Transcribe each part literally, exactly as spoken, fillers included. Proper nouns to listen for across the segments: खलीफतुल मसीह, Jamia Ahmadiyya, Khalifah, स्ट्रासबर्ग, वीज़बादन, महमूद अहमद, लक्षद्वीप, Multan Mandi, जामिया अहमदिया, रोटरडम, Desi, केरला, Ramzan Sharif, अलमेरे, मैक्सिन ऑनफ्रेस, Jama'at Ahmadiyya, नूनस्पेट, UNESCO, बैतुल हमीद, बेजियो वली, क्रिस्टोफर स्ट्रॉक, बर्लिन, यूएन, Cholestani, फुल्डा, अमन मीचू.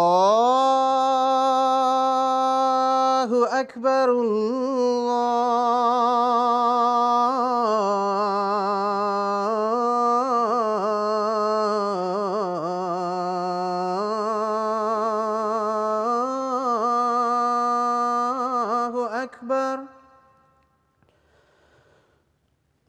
अल्लाहु अकबर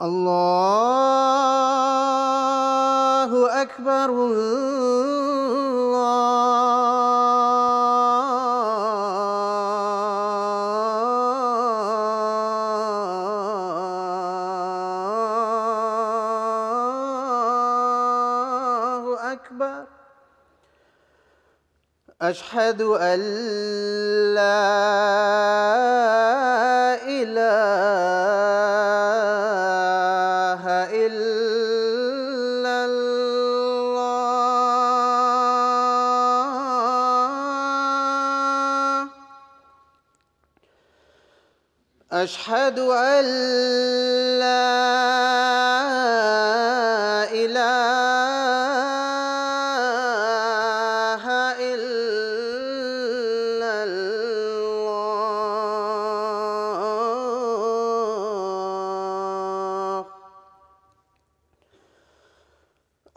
अल्लाहु अकबर अल्लाहु अकबर अशहदु अल्ला इलाहा इल्लल्लाह अशहदु अल्ला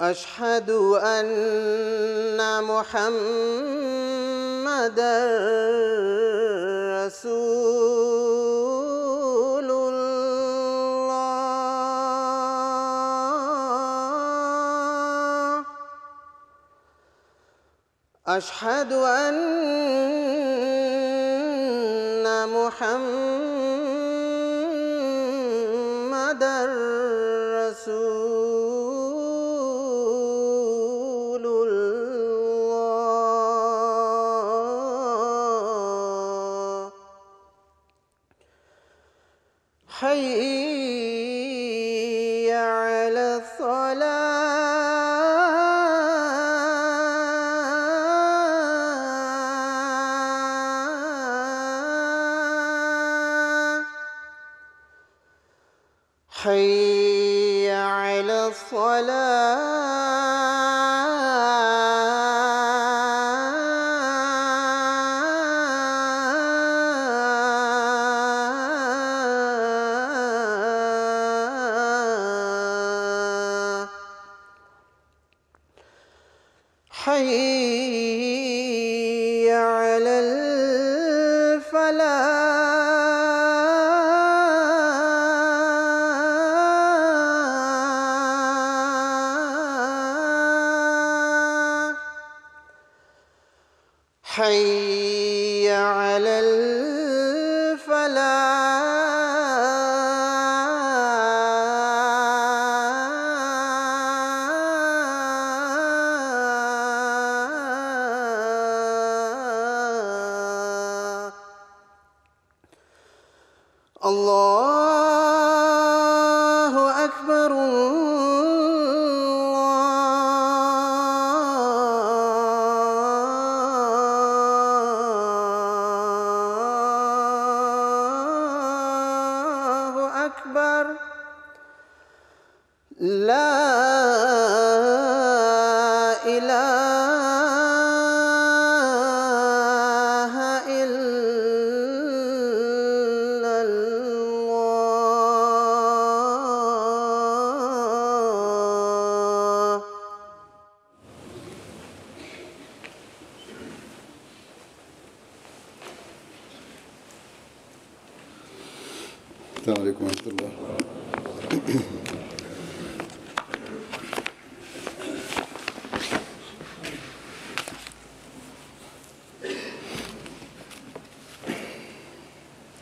अशहदु अन्ना मुहम्मदर रसूलुल्लाह अशहदु अन्ना मुहम्मदर रसूल حي على الفلاح حي على الفلاح अल्लाहु अकबर अल्लाहु अकबर ला अस्सलामुअलैकुम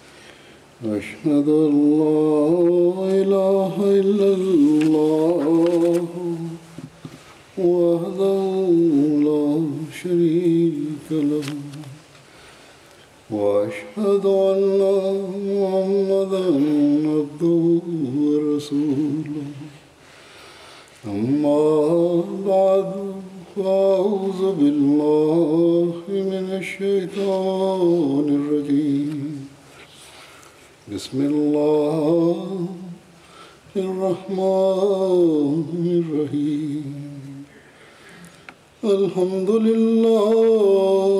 वरहमतुल्लाह अशहदु अल्ला इलाहा इल्लल्लाह वहदहू ला शरीका लहू وأشهد أن محمدًا عبده ورسوله أما بعد فأعوذ بالله من الشيطان الرجيم بسم الله الرحمن الرحيم الحمد لله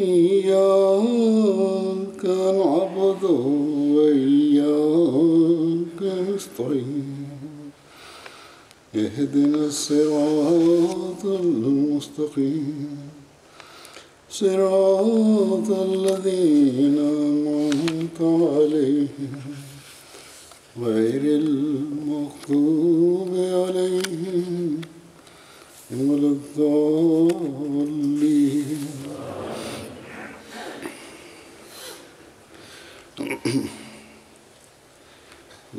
إياك نعبد وإياك نستعين اهدنا الصراط المستقيم صراط الذين أنعمت عليهم غير المغضوب عليهم ولا الضالين.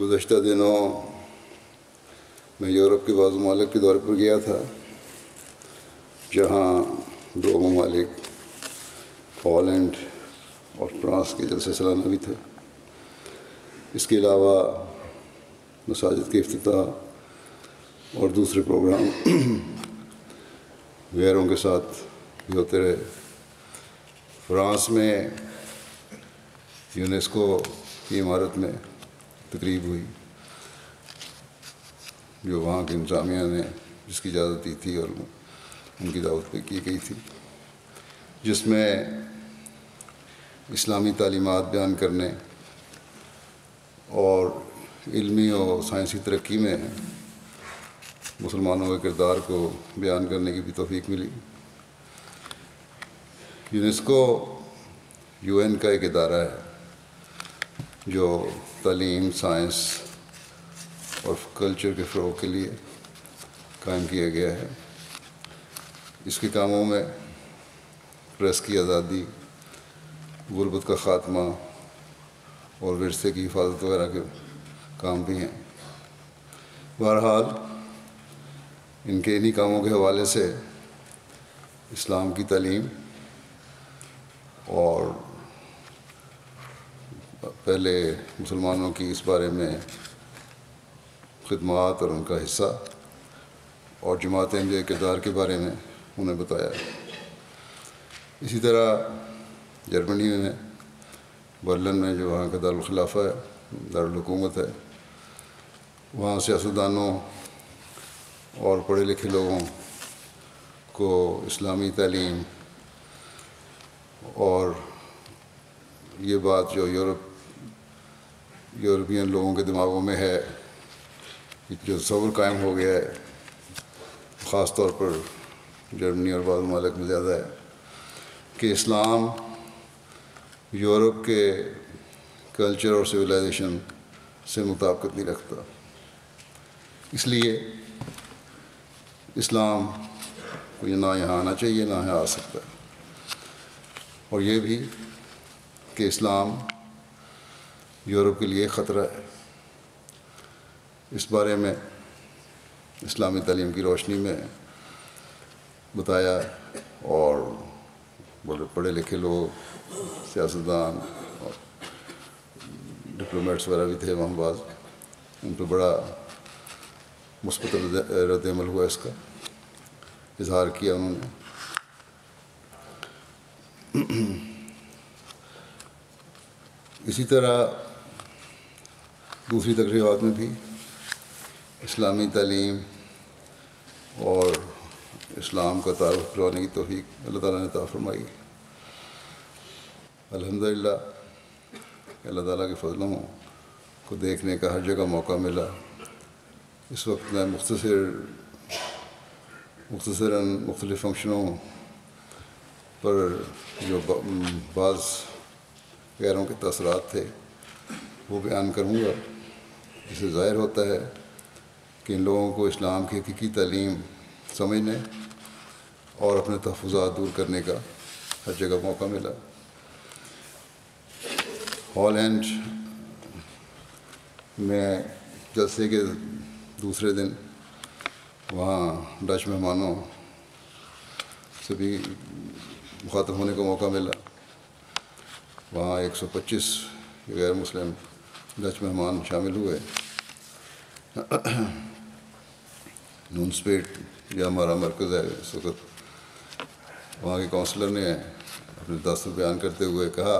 गुज़श्ता दिनों मैं यूरोप के बाज़ ममालिक के दौरे पर गया था, जहाँ दो ममालिक हॉलैंड और फ्रांस के जलसे सलाना भी थे। इसके अलावा मसाजिद के इफ्तिताह और दूसरे प्रोग्राम गैरों के साथ भी होते रहे। फ्रांस में यूनेस्को की इमारत में तकरीब हुई जो वहाँ के इंतज़ामिया ने जिसकी इजाज़त दी थी और उनकी दावत पे की गई थी, जिसमें इस्लामी तालीमात बयान करने और इल्मी और साइंसी तरक्की में मुसलमानों के किरदार को बयान करने की भी तौफीक मिली। यूनेस्को यूएन का एक इदारा है जो तालीम, साइंस और कल्चर के फ़रोग़ के लिए कायम किया गया है। इसके कामों में प्रेस की आज़ादी, गुरबत का ख़ात्मा और विरसे की हिफाजत वगैरह के काम भी हैं। बहरहाल इनके इन्हीं कामों के हवाले से इस्लाम की तालीम और पहले मुसलमानों की इस बारे में खिदमात और उनका हिस्सा और जमातें के किरदार के बारे में उन्हें बताया। इसी तरह जर्मनी में बर्लिन में जो वहाँ का दारुल खिलाफा है, दारुल हुकूमत है, वहाँ सियासतदानों और पढ़े लिखे लोगों को इस्लामी तालीम और ये बात जो यूरोप यूरोपियन लोगों के दिमागों में है, जो तस्वुर कायम हो गया है, ख़ास तौर पर जर्मनी और बाज़ ममालिक में ज़्यादा है, कि इस्लाम यूरोप के कल्चर और सिविलाइजेशन से मुताबिकत नहीं रखता। इसलिए इस्लाम को ना यहाँ आना चाहिए ना यहाँ आ सकता है। और ये भी कि इस्लाम यूरोप के लिए ख़तरा है। इस बारे में इस्लामी तालीम की रोशनी में बताया और बड़े पढ़े लिखे लोग, सियासतदान और डिप्लोमेट्स वगैरह भी थे वहाँ, बाज़ उन पर बड़ा मुस्बत रद्द अमल हुआ, इसका इजहार किया उन्होंने। इसी तरह दूसरी तकरीबात में भी इस्लामी तालीम और इस्लाम का तारुफ करवाने की तौफीक अल्लाह ताला ने अता फरमाई। अल्हम्दुलिल्लाह अल्लाह ताला के फजलों को देखने का हर जगह मौका मिला। इस वक्त मैं मुख्तसर मुख्तसरन मुख्तलिफ फंक्शनों पर जो बाज़ गैरों के तसरात थे वो बयान करूँगा। इससे ज़ाहिर होता है कि इन लोगों को इस्लाम की हकीकी तालीम समझने और अपने तहफ़्फ़ुज़ात दूर करने का हर जगह मौका मिला। हॉलैंड में जलसे के दूसरे दिन वहाँ डच मेहमानों से भी मुखातब होने का मौका मिला। वहाँ एक सौ पच्चीस गैर मुस्लिम डच मेहमान शामिल हुए। नूनस्पेट जो हमारा मरकज़ है इस वक्त, वहाँ के काउंसलर ने अपने दास्तान बयान करते हुए कहा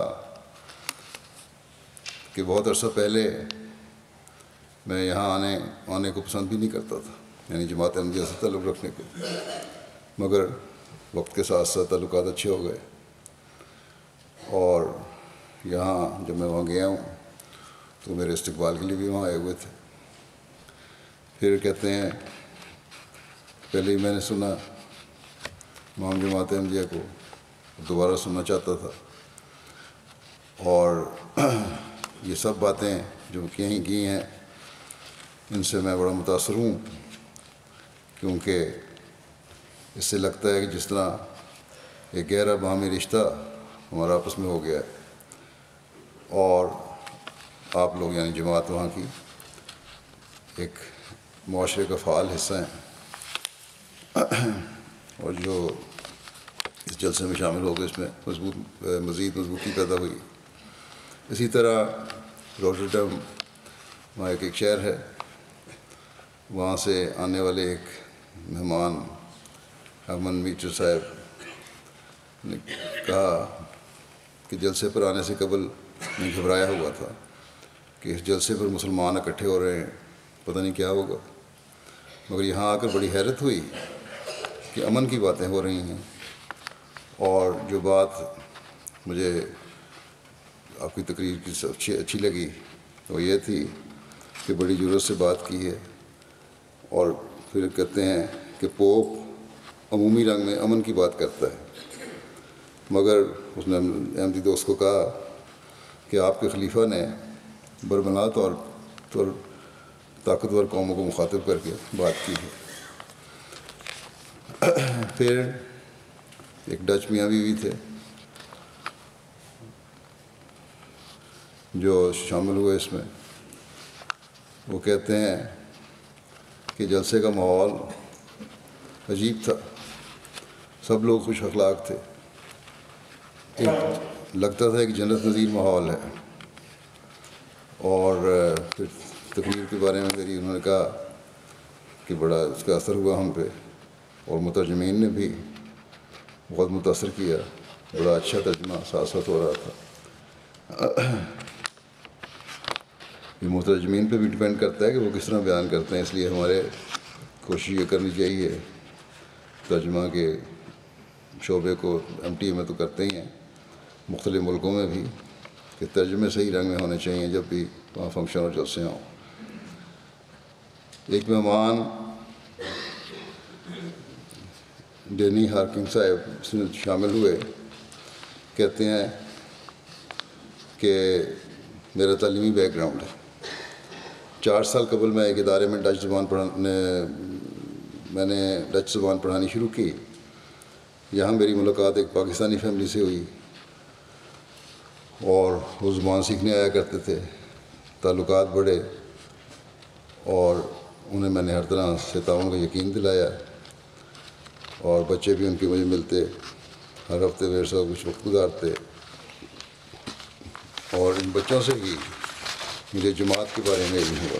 कि बहुत अरसा पहले मैं यहाँ आने आने को पसंद भी नहीं करता था, यानी जमात अहमदिया से ताल्लुक़ रखने को, मगर वक्त के साथ साथ ताल्लुक़ात अच्छे हो गए। और यहाँ जब मैं वहाँ गया हूँ तो मेरे इस्तकबाल के लिए भी वहाँ आए हुए थे। फिर कहते हैं पहले ही मैंने सुना इमाम जमात अहमदिया को, दोबारा सुनना चाहता था। और ये सब बातें जो कहीं की हैं इनसे मैं बड़ा मुतासर हूँ, क्योंकि इससे लगता है कि जिस तरह एक गहरा बाहमी रिश्ता हमारा आपस में हो गया है। और आप लोग यानी जमात वहाँ की एक माशरे का फ़ाल हिस्सा हैं, और जो इस जलसे में शामिल हो गए इसमें मजबूत मज़ीद मजबूती पैदा हुई। इसी तरह रोटरडम वहाँ एक शहर है, वहाँ से आने वाले एक मेहमान अमन मीचू साहब ने कहा कि जलसे पर आने से कबल मैं घबराया हुआ था कि इस जलसे पर मुसलमान इकट्ठे हो रहे हैं, पता नहीं क्या होगा, मगर यहाँ आकर बड़ी हैरत हुई कि अमन की बातें हो रही हैं। और जो बात मुझे आपकी तकरीर की सबसे अच्छी लगी तो ये थी कि बड़ी जुर्रत से बात की है। और फिर कहते हैं कि पोप अमूमी रंग में अमन की बात करता है, मगर उसने अहमदी दोस्त को कहा कि आपके खलीफा ने बरबना तौर पर ताकतवर कौमों को मुखातिब करके बात की है। फिर एक डच मियाँ बीवी थे जो शामिल हुए इसमें, वो कहते हैं कि जलसे का माहौल अजीब था, सब लोग खुश अखलाक थे, लगता था कि जन्नत नज़ीर माहौल है। और फिर तकरीर के बारे में मेरी उन्होंने कहा कि बड़ा इसका असर हुआ हम पे, और मुतर्जमीन ने भी बहुत मुतासर किया, बड़ा अच्छा तर्जमा साथ साथ हो रहा था। ये मुतरजमीन पे भी डिपेंड करता है कि वो किस तरह बयान करते हैं, इसलिए हमारे कोशिश ये करनी चाहिए तर्जमा के शोबे को एम टी ए में तो करते ही हैं, मुख्तलिफ़ मुल्कों में भी, कि तर्जमे सही रंग में होने चाहिए जब भी वहाँ फंक्शन और जलसे हों। एक मेहमान डेनी हार्किंग साहब इसमें शामिल हुए, कहते हैं कि मेरा तालीमी बैकग्राउंड है, चार साल कबल मैं एक इदारे में डच ज़बान पढ़ाने मैंने डच ज़बान पढ़ानी शुरू की। यहाँ मेरी मुलाकात एक पाकिस्तानी फैमिली से हुई और वो ज़बान सीखने आया करते थे, ताल्लुकात बढ़े और उन्हें मैंने हर तरह से ताउन का यकीन दिलाया, और बच्चे भी उनके मुझे मिलते, हर हफ्ते मेरे साथ कुछ वक्त गुजारते। और इन बच्चों से ही मुझे जमात के बारे में इल्म हुआ।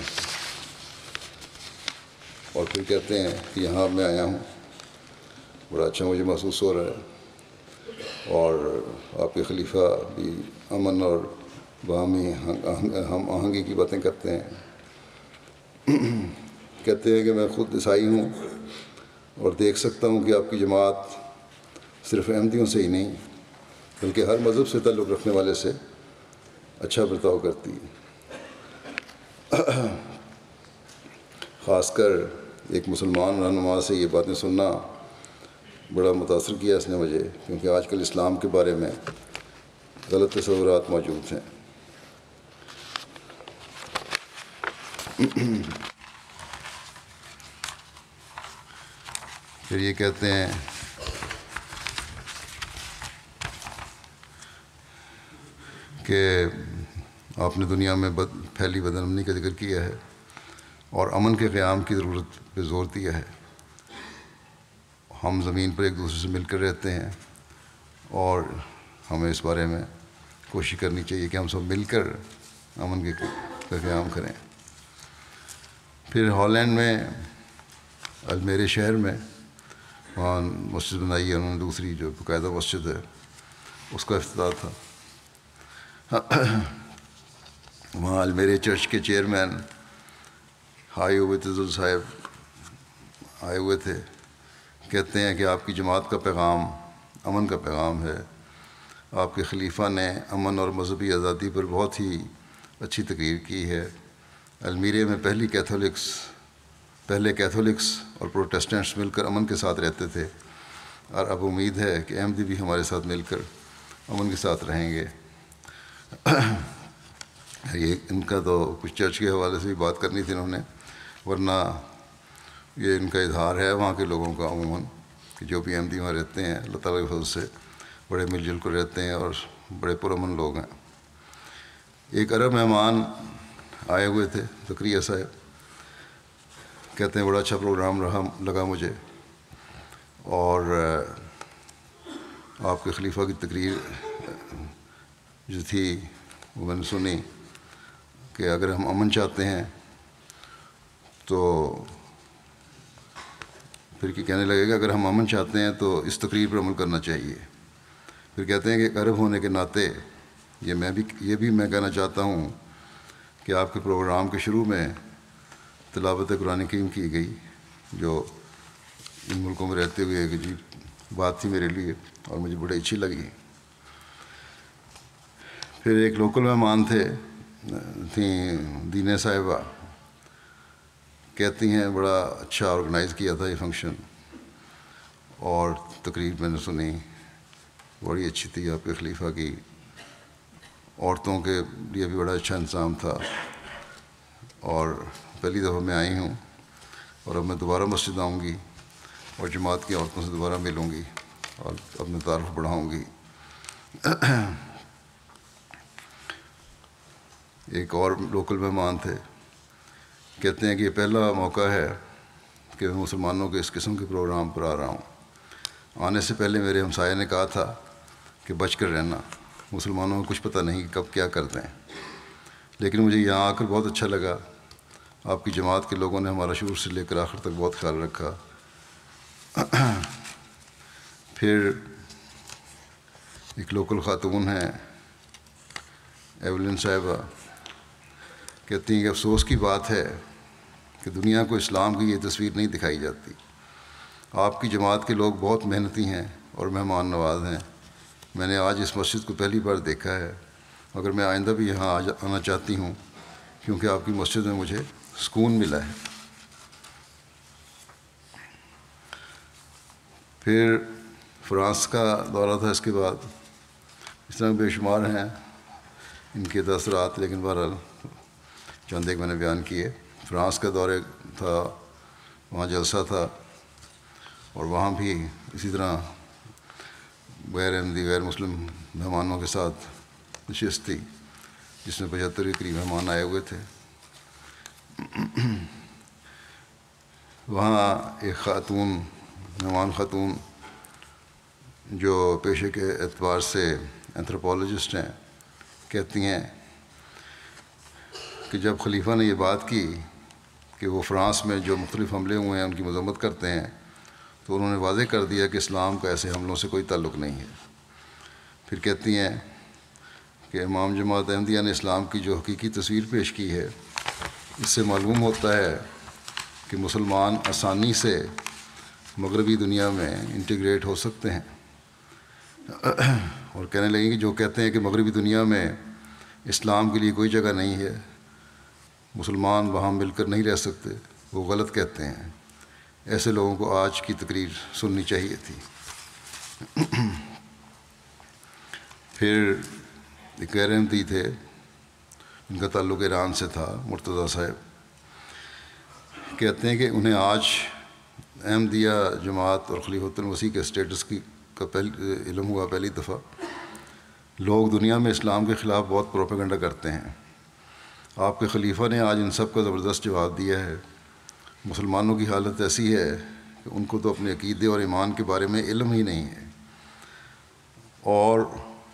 और फिर कहते हैं कि यहाँ मैं आया हूँ, बड़ा अच्छा मुझे महसूस हो रहा है, और आपके खलीफा भी अमन और बामी हम आहंगी की बातें करते हैं। कहते हैं कि मैं ख़ुद ईसाई हूँ और देख सकता हूँ कि आपकी जमात सिर्फ अहमदियों से ही नहीं बल्कि हर मज़हब से ताल्लुक़ रखने वाले से अच्छा बर्ताव करती है। ख़ासकर एक मुसलमान रहनुमा से ये बातें सुनना बड़ा मुतासर किया इसने मुझे, क्योंकि आजकल इस्लाम के बारे में गलत तस्वुरात मौजूद हैं। फिर ये कहते हैं कि आपने दुनिया में बद फैली बदअमनी का जिक्र किया है और अमन के क़याम की ज़रूरत पर ज़ोर दिया है। हम ज़मीन पर एक दूसरे से मिलकर रहते हैं और हमें इस बारे में कोशिश करनी चाहिए कि हम सब मिलकर अमन के का क़याम करें। फिर हॉलैंड में अलमेरे शहर में वहाँ मस्जिद बनाई है उन्होंने, दूसरी जो बाकायदा मस्जिद है उसका इफ्तिताह था। वहाँ अलमेरे चर्च के चेयरमैन आए हुए तजुल साहब आए हुए थे, कहते हैं कि आपकी जमात का पैगाम अमन का पैगाम है आपके खलीफा ने अमन और मजहबी आज़ादी पर बहुत ही अच्छी तकरीर की है। अलमीरे में पहली कैथोलिक्स पहले कैथोलिक्स और प्रोटेस्टेंट्स मिलकर अमन के साथ रहते थे और अब उम्मीद है कि अहमदी भी हमारे साथ मिलकर अमन के साथ रहेंगे। ये इनका तो कुछ चर्च के हवाले से भी बात करनी थी इन्होंने, वरना ये इनका इजहार है वहाँ के लोगों का अमूमन कि जो भी अहमदी वहाँ रहते हैं अल्लाह ताला के फज़ल से बड़े मिलजुल कर रहते हैं और बड़े पुरअमन लोग हैं। एक अरब मेहमान आए हुए थे ज़करिया साहब, कहते हैं बड़ा अच्छा प्रोग्राम रहा लगा मुझे और आपके खलीफा की तकरीर जो थी वो मैंने सुनी कि अगर हम अमन चाहते हैं तो फिर कि कहने लगेगा अगर हम अमन चाहते हैं तो इस तकरीर पर अमल करना चाहिए। फिर कहते हैं कि अरब होने के नाते ये मैं भी ये भी मैं कहना चाहता हूँ कि आपके प्रोग्राम के शुरू में तिलावत कुरान करीम की गई जो इन मुल्कों में रहते हुए एक अजीब बात थी मेरे लिए और मुझे बड़ी अच्छी लगी। फिर एक लोकल मेहमान थे थी दीना साहिबा, कहती हैं बड़ा अच्छा ऑर्गेनाइज़ किया था ये फंक्शन और तकरीर मैंने सुनी बड़ी अच्छी थी। आपके खलीफा की औरतों के लिए भी बड़ा अच्छा इंतज़ाम था और पहली दफ़ा मैं आई हूँ और अब मैं दोबारा मस्जिद आऊँगी और जमात की औरतों से दोबारा मिलूँगी और अपने तारुफ बढ़ाऊँगी। एक और लोकल मेहमान थे, कहते हैं कि ये पहला मौका है कि मैं मुसलमानों के इस किस्म के प्रोग्राम पर आ रहा हूँ। आने से पहले मेरे हमसाये ने कहा था कि बच कर रहना, मुसलमानों को कुछ पता नहीं कब क्या कर दें, लेकिन मुझे यहाँ आकर बहुत अच्छा लगा। आपकी जमात के लोगों ने हमारा शुरू से लेकर आखिर तक बहुत ख्याल रखा। फिर एक लोकल ख़ातून हैं एवलिन साहिबा, कहती हैं कि अफसोस की बात है कि दुनिया को इस्लाम की ये तस्वीर नहीं दिखाई जाती। आपकी जमात के लोग बहुत मेहनती हैं और मेहमान नवाज हैं। मैंने आज इस मस्जिद को पहली बार देखा है मगर मैं आइंदा भी यहाँ आना चाहती हूँ क्योंकि आपकी मस्जिद में मुझे सुकून मिला है। फिर फ्रांस का दौरा था, इसके बाद इस तरह बेशुमार हैं इनके तसरात, लेकिन बहरहाल चंद एक मैंने बयान किए। फ्रांस का दौरे था, वहाँ जलसा था और वहाँ भी इसी तरह गैर अहमदी गैर मुस्लिम मेहमानों के साथ नशिस्त थी जिसमें पचहत्तर के करीब मेहमान आए हुए थे। वहाँ एक खातून मेहमान खातून जो पेशे के एतबार से एंथ्रोपोलॉजिस्ट हैं, कहती हैं कि जब खलीफा ने ये बात की कि वो फ्रांस में जो मुख्तलिफ हमले हुए हैं उनकी मजम्मत करते हैं तो उन्होंने वाजे कर दिया कि इस्लाम का ऐसे हमलों से कोई ताल्लुक़ नहीं है। फिर कहती हैं कि इमाम जमात अहमदिया ने इस्लाम की जो हकीकी तस्वीर पेश की है इससे मालूम होता है कि मुसलमान आसानी से मगरबी दुनिया में इंटीग्रेट हो सकते हैं और कहने लगेंगे जो कहते हैं कि मगरबी दुनिया में इस्लाम के लिए कोई जगह नहीं है, मुसलमान वहाँ मिलकर नहीं रह सकते, वो गलत कहते हैं। ऐसे लोगों को आज की तकरीर सुननी चाहिए थी। फिर गैर अहमदी थे, उनका ताल्लुक़ ईरान से था, मुर्तज़ा साहब, कहते हैं कि उन्हें आज अहमदिया जमात और खलीफतुल मसीह के स्टेटस की का पहले इल्म हुआ। पहली दफ़ा लोग दुनिया में इस्लाम के ख़िलाफ़ बहुत प्रोपेगेंडा करते हैं। आपके खलीफा ने आज इन सब का ज़बरदस्त जवाब दिया है। मुसलमानों की हालत ऐसी है कि उनको तो अपने अक़ीदे और ईमान के बारे में इल्म ही नहीं है और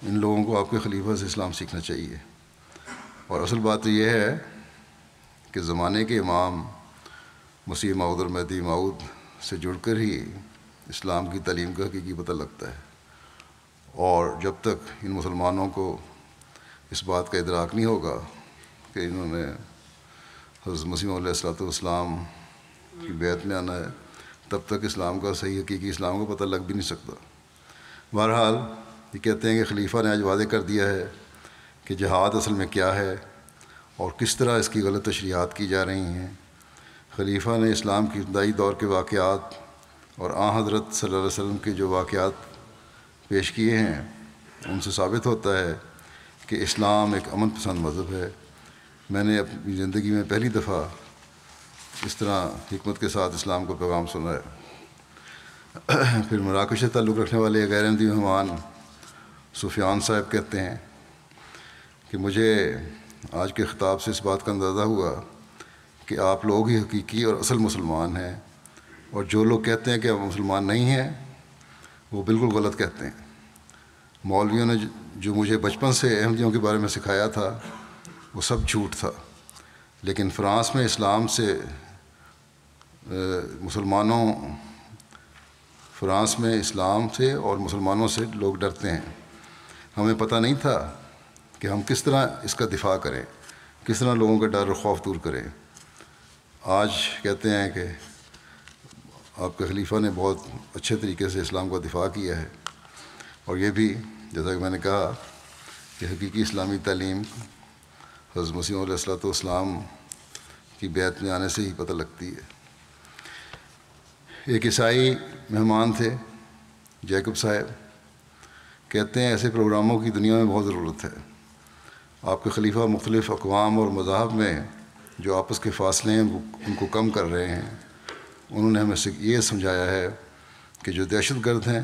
इन लोगों को आपके खलीफा से इस्लाम सीखना चाहिए। और असल बात तो यह है कि ज़माने के इमाम मसीह मौद और महदी मौद से जुड़कर ही इस्लाम की तालीम का हकीकी पता लगता है और जब तक इन मुसलमानों को इस बात का इदराक नहीं होगा कि इन्होंने हज़रत मसीह अलैहिस्सलाम की बैत में आना है तब तक इस्लाम का सही हकीकी इस्लाम का पता लग भी नहीं सकता। बहरहाल ये कहते हैं कि खलीफा ने आज वादे कर दिया है कि जहाद असल में क्या है और किस तरह इसकी गलत तशरीहात की जा रही हैं। खलीफा ने इस्लाम के इब्तदाई दौर के वाक़यात और आँ हज़रत सल्लल्लाहु अलैहि वसल्लम के जो वाक़यात पेश किए हैं उनसे साबित होता है कि इस्लाम एक अमन पसंद मज़हब है। मैंने अपनी ज़िंदगी में पहली दफ़ा इस तरह हिकमत के साथ इस्लाम को पैगाम सुना है। फिर मराकश से ताल्लुक़ रखने वाले गैर अहमदी मेहमान सुफियान साहब कहते हैं कि मुझे आज के ख़िताब से इस बात का अंदाज़ा हुआ कि आप लोग ही हकीकी और असल मुसलमान हैं और जो लोग कहते हैं कि आप मुसलमान नहीं हैं वो बिल्कुल गलत कहते हैं। मौलवियों ने जो मुझे बचपन से अहमदियों के बारे में सिखाया था वो सब झूठ था, लेकिन फ़्रांस में इस्लाम से मुसलमानों फ़्रांस में इस्लाम से और मुसलमानों से लोग डरते हैं। हमें पता नहीं था कि हम किस तरह इसका दिफा करें, किस तरह लोगों का डर और खौफ दूर करें। आज कहते हैं कि आपके खलीफा ने बहुत अच्छे तरीके से इस्लाम का दिफा किया है और ये भी जैसा कि मैंने कहा कि हकीकी इस्लामी तालीम हज़रत मसीह अलैहिस्सलाम की बैत में आने से ही पता लगती है। एक ईसाई मेहमान थे जैकब साहब, कहते हैं ऐसे प्रोग्रामों की दुनिया में बहुत ज़रूरत है। आपके खलीफा मुख्तलिफ़ अक़वाम और मज़ाहब में जो आपस के फ़ासले हैं उनको कम कर रहे हैं। उन्होंने हमें ये समझाया है कि जो दहशत गर्द हैं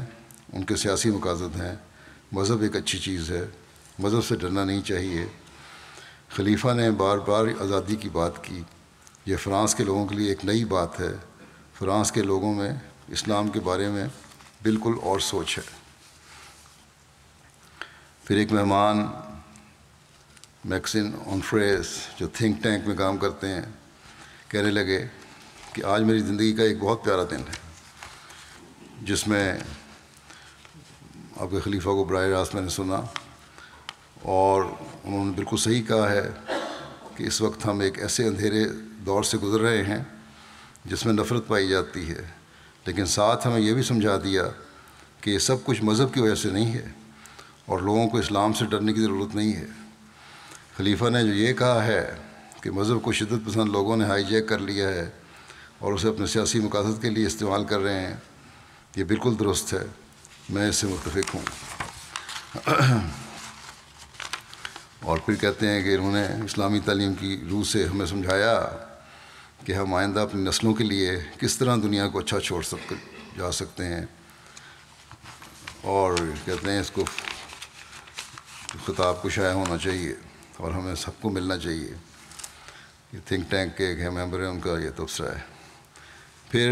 उनके सियासी मकासद हैं। मज़हब एक अच्छी चीज़ है, मज़हब से डरना नहीं चाहिए। खलीफा ने बार बार आज़ादी की बात की, यह फ़्रांस के लोगों के लिए एक नई बात है। फ़्रांस के लोगों में इस्लाम के बारे में बिल्कुल और सोच है। फिर एक मेहमान मैक्सिन ऑनफ्रेस जो थिंक टैंक में काम करते हैं कहने लगे कि आज मेरी ज़िंदगी का एक बहुत प्यारा दिन है जिसमें आपके खलीफा को बराह रास्त मैंने सुना और उन्होंने बिल्कुल सही कहा है कि इस वक्त हम एक ऐसे अंधेरे दौर से गुज़र रहे हैं जिसमें नफ़रत पाई जाती है, लेकिन साथ हमें यह भी समझा दिया कि ये सब कुछ मज़हब की वजह से नहीं है और लोगों को इस्लाम से डरने की ज़रूरत नहीं है। खलीफा ने जो ये कहा है कि मज़हब को शिद्दत पसंद लोगों ने हाईजैक कर लिया है और उसे अपने सियासी मकासद के लिए इस्तेमाल कर रहे हैं, ये बिल्कुल दुरुस्त है। मैं इससे मुत्तफिक हूँ। और फिर कहते हैं कि इन्होंने इस्लामी तालीम की रूह से हमें समझाया कि हम आइंदा अपनी नस्लों के लिए किस तरह दुनिया को अच्छा छोड़ सक जा सकते हैं। और कहते हैं इसको ख़िताब को शाया होना चाहिए और हमें सबको मिलना चाहिए। ये थिंक टैंक के एक मेंबर हैं, उनका ये तबसरा है। फिर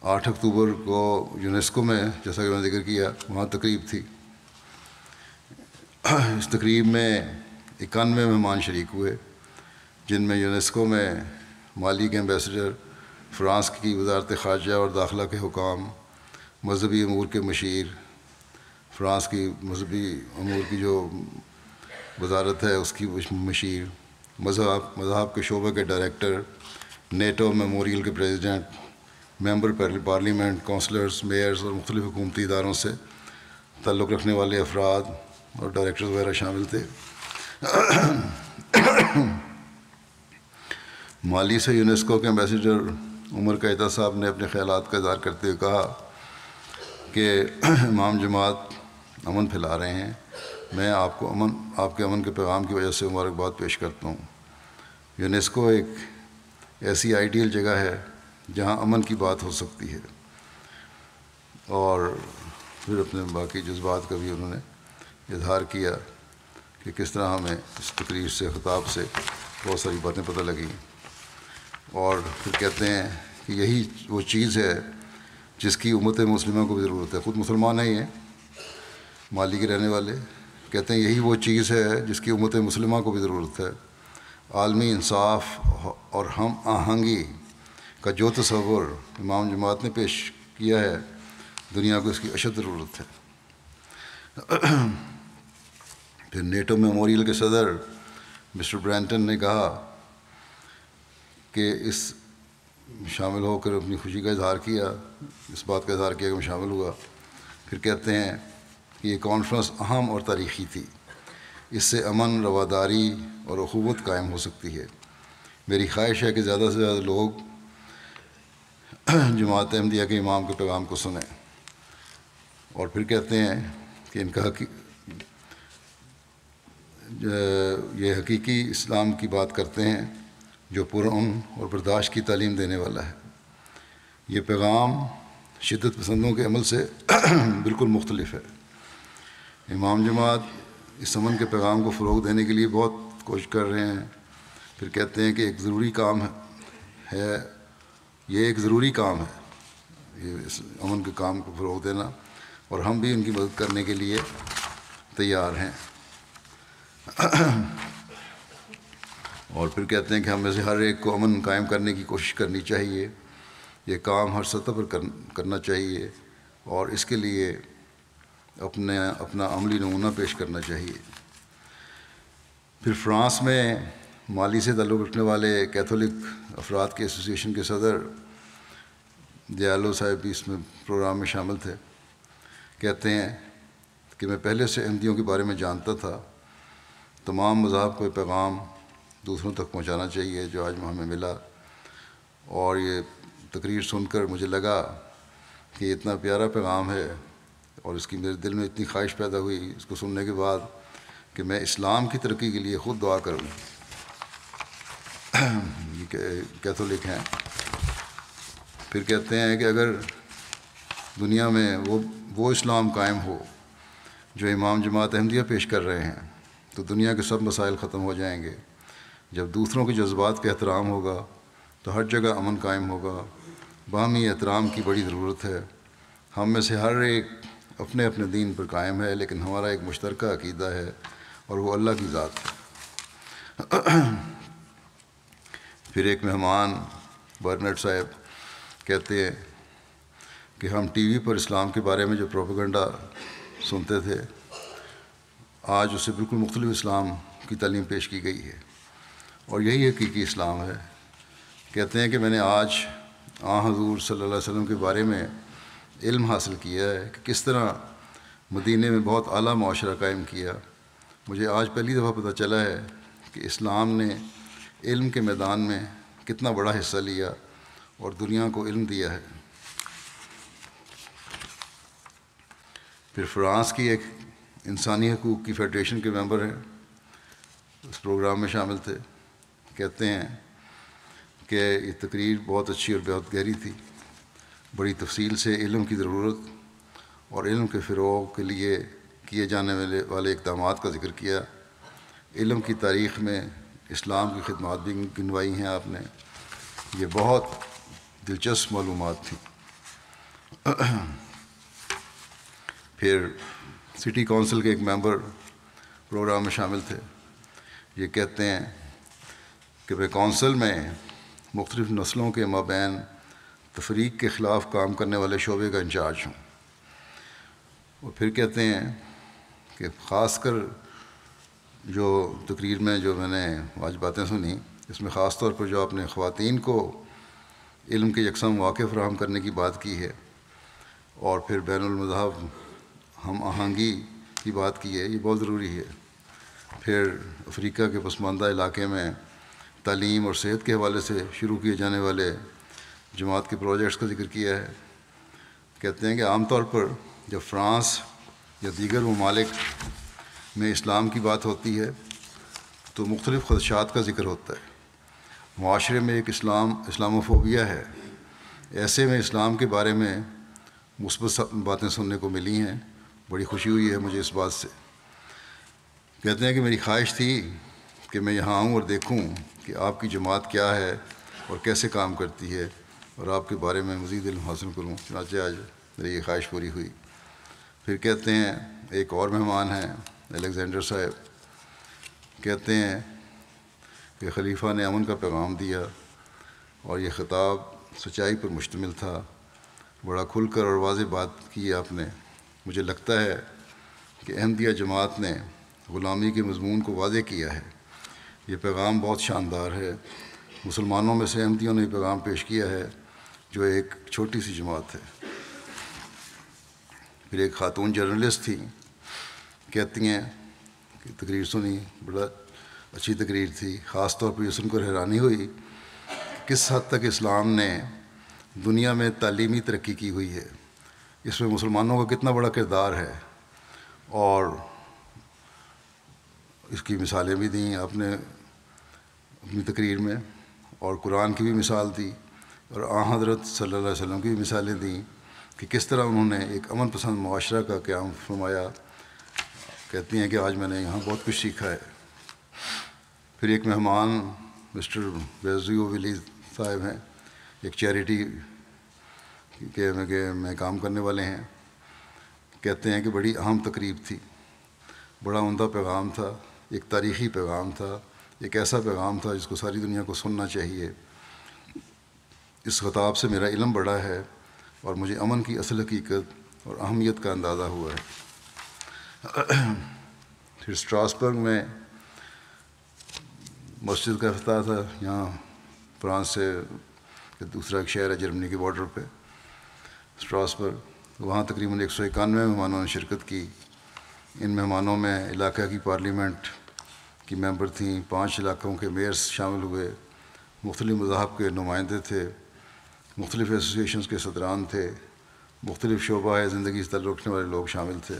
आठ अक्टूबर को यूनेस्को में जैसा कि मैंने जिक्र किया वहाँ तकरीब थी। इस तकरीब में इक्यानवे मेहमान शरीक हुए जिनमें यूनेस्को में माली के एम्बेसडर, फ़्रांस की वजारत ख़ारजा और दाखिला के हुकाम, मजहबी अमूर के मशीर, फ़्रांस की मजहबी अमूर की जो वजारत है उसकी मशीर, मज़हब मज़हब के शोबे के डायरेक्टर, नेटो मेमोरियल के president, member parliament, councillors, mayors और मुख्तलिफ़ हुकूमती इदारों से ताल्लुक़ रखने वाले अफराद और डायरेक्टर्स वगैरह शामिल थे। माली से यूनेस्को के एम्बेसडर उमर कैदा साहब ने अपने ख्यालात का इज़हार करते हुए कहा कि इमाम जमात अमन फैला रहे हैं, मैं आपको अमन आपके अमन के पैगाम की वजह से मुबारकबाद पेश करता हूँ। यूनेस्को एक ऐसी आइडियल जगह है जहाँ अमन की बात हो सकती है। और फिर अपने बाकी जज्बात का भी उन्होंने इजहार किया कि किस तरह हमें इस तकरीर से ख़िताब से बहुत सारी बातें पता लगीं। और फिर कहते हैं कि यही वो चीज़ है जिसकी उम्मत मुस्लिमा को भी ज़रूरत है। ख़ुद मुसलमान ही हैं माली के रहने वाले, कहते हैं यही वो चीज़ है जिसकी उम्मत मुस्लिमा को भी ज़रूरत है। आलमी इंसाफ और हम आहंगी का जो तस्वर इमाम जमात ने पेश किया है दुनिया को इसकी अशद ज़रूरत है। फिर नेटो मेमोरियल के सदर मिस्टर ब्रैंटन ने कहा कि इस शामिल होकर अपनी खुशी का इजहार किया इस बात का इजहार किया कि मैं शामिल हुआ। फिर कहते हैं कि ये कॉन्फ्रेंस अहम और तारीख़ी थी, इससे अमन, रवादारी और अख़ुवत कायम हो सकती है। मेरी ख्वाहिश है कि ज़्यादा से ज़्यादा लोग जमात अहमदिया के इमाम के पैगाम को सुनें। और फिर कहते हैं कि इनका हकी ये हकीकी इस्लाम की बात करते हैं जो पुरअन और बर्दाश्त की तालीम देने वाला है। ये पैगाम शिद्दत पसंदों के अमल से बिल्कुल मुख्तलिफ है। इमाम जमात इस अमन के पैगाम को फ़रोग देने के लिए बहुत कोशिश कर रहे हैं। फिर कहते हैं कि एक ज़रूरी काम है, है ये एक ज़रूरी काम है ये इस अमन के काम को फ़रोग देना, और हम भी उनकी मदद करने के लिए तैयार हैं। और फिर कहते हैं कि हमें से हर एक को अमन कायम करने की कोशिश करनी चाहिए। ये काम हर सतह पर कर, करना चाहिए और इसके लिए अपने अपना अमली नमूना पेश करना चाहिए। फिर फ्रांस में माली से ताल्लुक़ रखने वाले कैथोलिक अफराद के एसोसिएशन के सदर दयालो साहब भी इसमें प्रोग्राम में शामिल थे। कहते हैं कि मैं पहले से अहमदियों के बारे में जानता था। तमाम मज़ाहब को पैगाम दूसरों तक पहुँचाना चाहिए जो आज हमें मिला। और ये तकरीर सुनकर मुझे लगा कि इतना प्यारा पैगाम है और इसकी मेरे दिल में इतनी ख्वाहिश पैदा हुई इसको सुनने के बाद कि मैं इस्लाम की तरक्की के लिए ख़ुद दुआ करूँ। कैथोलिक हैं। फिर कहते हैं कि अगर दुनिया में वो वो इस्लाम कायम हो जो इमाम जमात अहमदिया पेश कर रहे हैं तो दुनिया के सब मसाइल ख़त्म हो जाएंगे। जब दूसरों के जज्बात का एहतराम होगा तो हर जगह अमन कायम होगा। बाहमी एहतराम की बड़ी ज़रूरत है। हम में से हर एक अपने अपने दीन पर कायम है, लेकिन हमारा एक मुश्तरका अकीदा है और वो अल्लाह की ज़ात है। फिर एक मेहमान बर्नट साहब कहते हैं कि हम टीवी पर इस्लाम के बारे में जो प्रोपेगेंडा सुनते थे आज उससे बिल्कुल मुख्तलिफ इस्लाम की तालीम पेश की गई है और यही हकीकी इस्लाम है। कहते हैं कि मैंने आज आ हज़ूर सल्लल्लाहु अलैहि वसल्लम के बारे में इल्म हासिल किया है कि किस तरह मदीने में बहुत आला माशरा कायम किया। मुझे आज पहली दफ़ा पता चला है कि इस्लाम ने इल्म के मैदान में कितना बड़ा हिस्सा लिया और दुनिया को इल्म दिया है। फिर फ्रांस की एक इंसानी हकूक़ की फेडरेशन के मेंबर हैं, उस प्रोग्राम में शामिल थे। कहते हैं कि ये तकरीर बहुत अच्छी और बहुत गहरी थी। बड़ी तफसील से इल्म की ज़रूरत और इल्म के फ़रोग़ के लिए किए जाने वाले वाले इक़दाम का ज़िक्र किया। इल्म की तारीख़ में इस्लाम की खिदमत भी गिनवाई हैं आपने। ये बहुत दिलचस्प मालूमात थी। फिर सिटी कौंसिल के एक मेंबर प्रोग्राम में शामिल थे। ये कहते हैं कि वे कौंसिल में मुख्तलिफ़ नस्लों के माबैन तफरीक के ख़िलाफ़ काम करने वाले शोबे का इंचार्ज हूँ। और फिर कहते हैं कि ख़ासकर जो तकरीर में जो मैंने आज बातें सुनी इसमें ख़ास तौर पर जो आपने ख़वातीन को इल्म के यकसम मौक़े फ़राहम करने की बात की है और फिर बैनुल-मज़हब हम आहंगी की बात की है, ये बहुत ज़रूरी है। फिर अफ्रीका के पसमानदा इलाके में तालीम और सेहत के हवाले से शुरू किए जाने वाले जमात के प्रोजेक्ट्स का जिक्र किया है। कहते हैं कि आम तौर पर जब फ्रांस या दीगर ममालिक में इस्लाम की बात होती है तो मुख्तलिफ़ ख़दशात का जिक्र होता है। माशरे में एक इस्लाम इस्लामोफोबिया है। ऐसे में इस्लाम के बारे में मुस्बत बातें सुनने को मिली हैं। बड़ी खुशी हुई है मुझे इस बात से। कहते हैं कि मेरी ख्वाहिश थी कि मैं यहाँ आऊँ और देखूँ कि आपकी जमात क्या है और कैसे काम करती है और आपके बारे में मज़ीद इल्म हासिल करूँ। चुनांचे आज मेरी ये ख्वाहिश पूरी हुई। फिर कहते हैं एक और मेहमान हैं अलेक्जेंडर साहब। कहते हैं कि खलीफा ने अमन का पैगाम दिया और ये ख़िताब सच्चाई पर मुश्तमिल था। बड़ा खुल कर और वाज़ेह बात की आपने। मुझे लगता है कि अहमदिया जमात ने ग़ुलामी के मज़मून को वाज़ेह किया है। ये पैगाम बहुत शानदार है। मुसलमानों में से अहमदियों ने पैगाम पेश किया है जो एक छोटी सी जमात है। मेरी एक खातून जर्नलिस्ट थी, कहती हैं कि तकरीर सुनी, बड़ा अच्छी तकरीर थी। ख़ास तौर पर उनको हैरानी हुई किस हद तक इस्लाम ने दुनिया में तालीमी तरक्की की हुई है, इसमें मुसलमानों का कितना बड़ा किरदार है। और इसकी मिसालें भी दी आपने अपनी तकरीर में, और कुरान की भी मिसाल दी और आँ हज़रत सल्लल्लाहु अलैहि वसल्लम की भी मिसालें दी कि किस तरह उन्होंने एक अमन पसंद मुआशरा का क़याम फरमाया। कहती हैं कि आज मैंने यहाँ बहुत कुछ सीखा है। फिर एक मेहमान मिस्टर बेजियो वली साहब हैं, एक चैरिटी के में, के में काम करने वाले हैं। कहते हैं कि बड़ी अहम तकरीब थी, बड़ा उम्दा पैगाम था, एक तारीख़ी पैगाम था, एक ऐसा पैगाम था जिसको सारी दुनिया को सुनना चाहिए। इस खिताब से मेरा इल्म बढ़ा है और मुझे अमन की असल हकीकत और अहमियत का अंदाज़ा हुआ है। फिर स्ट्रासबर्ग में मस्जिद का अफ्ताह था, यहाँ फ्रांस से दूसरा एक शहर है जर्मनी के बॉर्डर पे स्ट्रासबर्ग, वहाँ तकरीबन एक सौ इक्यानवे मेहमानों ने शिरकत की। इन मेहमानों में इलाक़ा की पार्लियामेंट की मेंबर थीं, पांच इलाक़ों के मेयर्स शामिल हुए, मुख्तलिफ़ मज़ाहब के नुमाइंदे थे, मुख्तलिफ़ एसोसिएशन के सदरान थे, मुख्तलिफ़ शोबा है ज़िंदगी से तल्लुक़ रखने वाले लोग शामिल थे,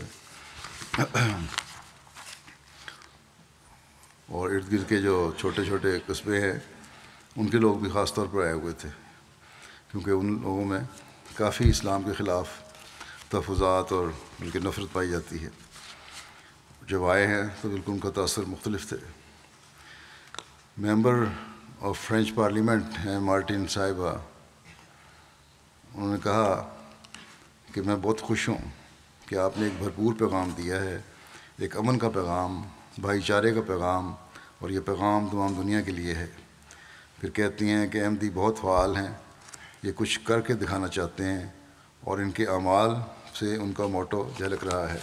और इर्द गिर्द के जो छोटे छोटे कस्बे हैं उनके लोग भी ख़ास तौर पर आए हुए थे, क्योंकि उन लोगों में काफ़ी इस्लाम के ख़िलाफ़ तहफ़्फ़ुज़ात और बल्कि नफ़रत पाई जाती है। जब आए हैं तो बिल्कुल उनका तासर मुख्तलिफ थे। मेंबर ऑफ फ्रेंच पार्लियामेंट हैं मार्टिन साहिबा, उन्होंने कहा कि मैं बहुत खुश हूँ कि आपने एक भरपूर पैगाम दिया है, एक अमन का पैगाम, भाईचारे का पैगाम, और ये पैगाम तमाम दुनिया के लिए है। फिर कहती हैं कि अहमदी बहुत फ़ाल हैं, ये कुछ करके दिखाना चाहते हैं और इनके अमाल से उनका मोटो झलक रहा है।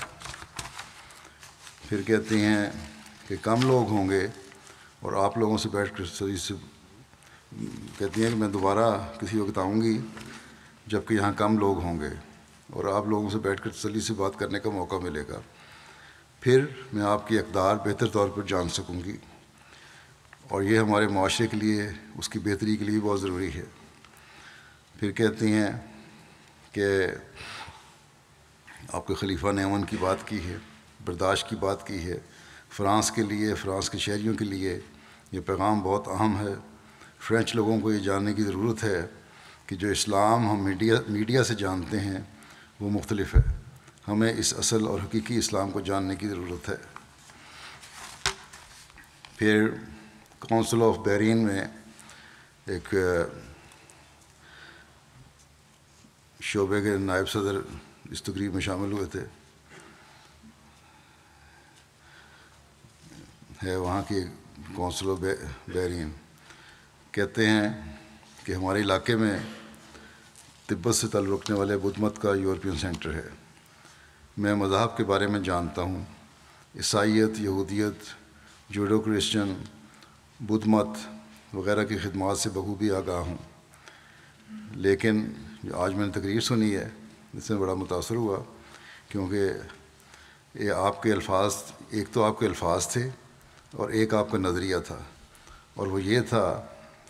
फिर कहती हैं कि कम लोग होंगे और आप लोगों से बैठ कर से कहती हैं कि मैं दोबारा किसी वक्त आऊँगी जबकि यहाँ कम लोग होंगे और आप लोगों से बैठ कर तसल्ली से बात करने का मौका मिलेगा, फिर मैं आपकी अक़दार बेहतर तौर पर जान सकूँगी, और ये हमारे माशरे के लिए, उसकी बेहतरी के लिए बहुत ज़रूरी है। फिर कहती हैं कि आपके खलीफा ने अमन की बात की है, बर्दाश्त की बात की है, फ़्रांस के लिए, फ़्रांस के शहरियों के लिए ये पैगाम बहुत अहम है। फ़्रेंच लोगों को ये जानने की ज़रूरत है कि जो इस्लाम हम मीडिया मीडिया से जानते हैं वो मुख्तलिफ है, हमें इस असल और हकीकी इस्लाम को जानने की ज़रूरत है। फिर काउंसिल ऑफ बहरीन में एक शोबे के नायब सदर इस तकरीब में शामिल हुए थे, है वहाँ की कौंसल ऑफ बहरीन। कहते हैं कि हमारे इलाके में तिब्बत से ताल्लुक़ रखने वाले बुद्ध मत का यूरोपियन सेंटर है। मैं मज़हब के बारे में जानता हूँ, ईसाईयत, यहूदियत, जूडो क्रिश्चन, बुद्ध मत वग़ैरह की खिदमत से बखूबी आगाह हूँ, लेकिन जो आज मैंने तकरीर सुनी है इसमें बड़ा मुतासर हुआ, क्योंकि ये आपके अल्फाज, एक तो आपके अल्फाज थे और एक आपका नज़रिया था, और वो ये था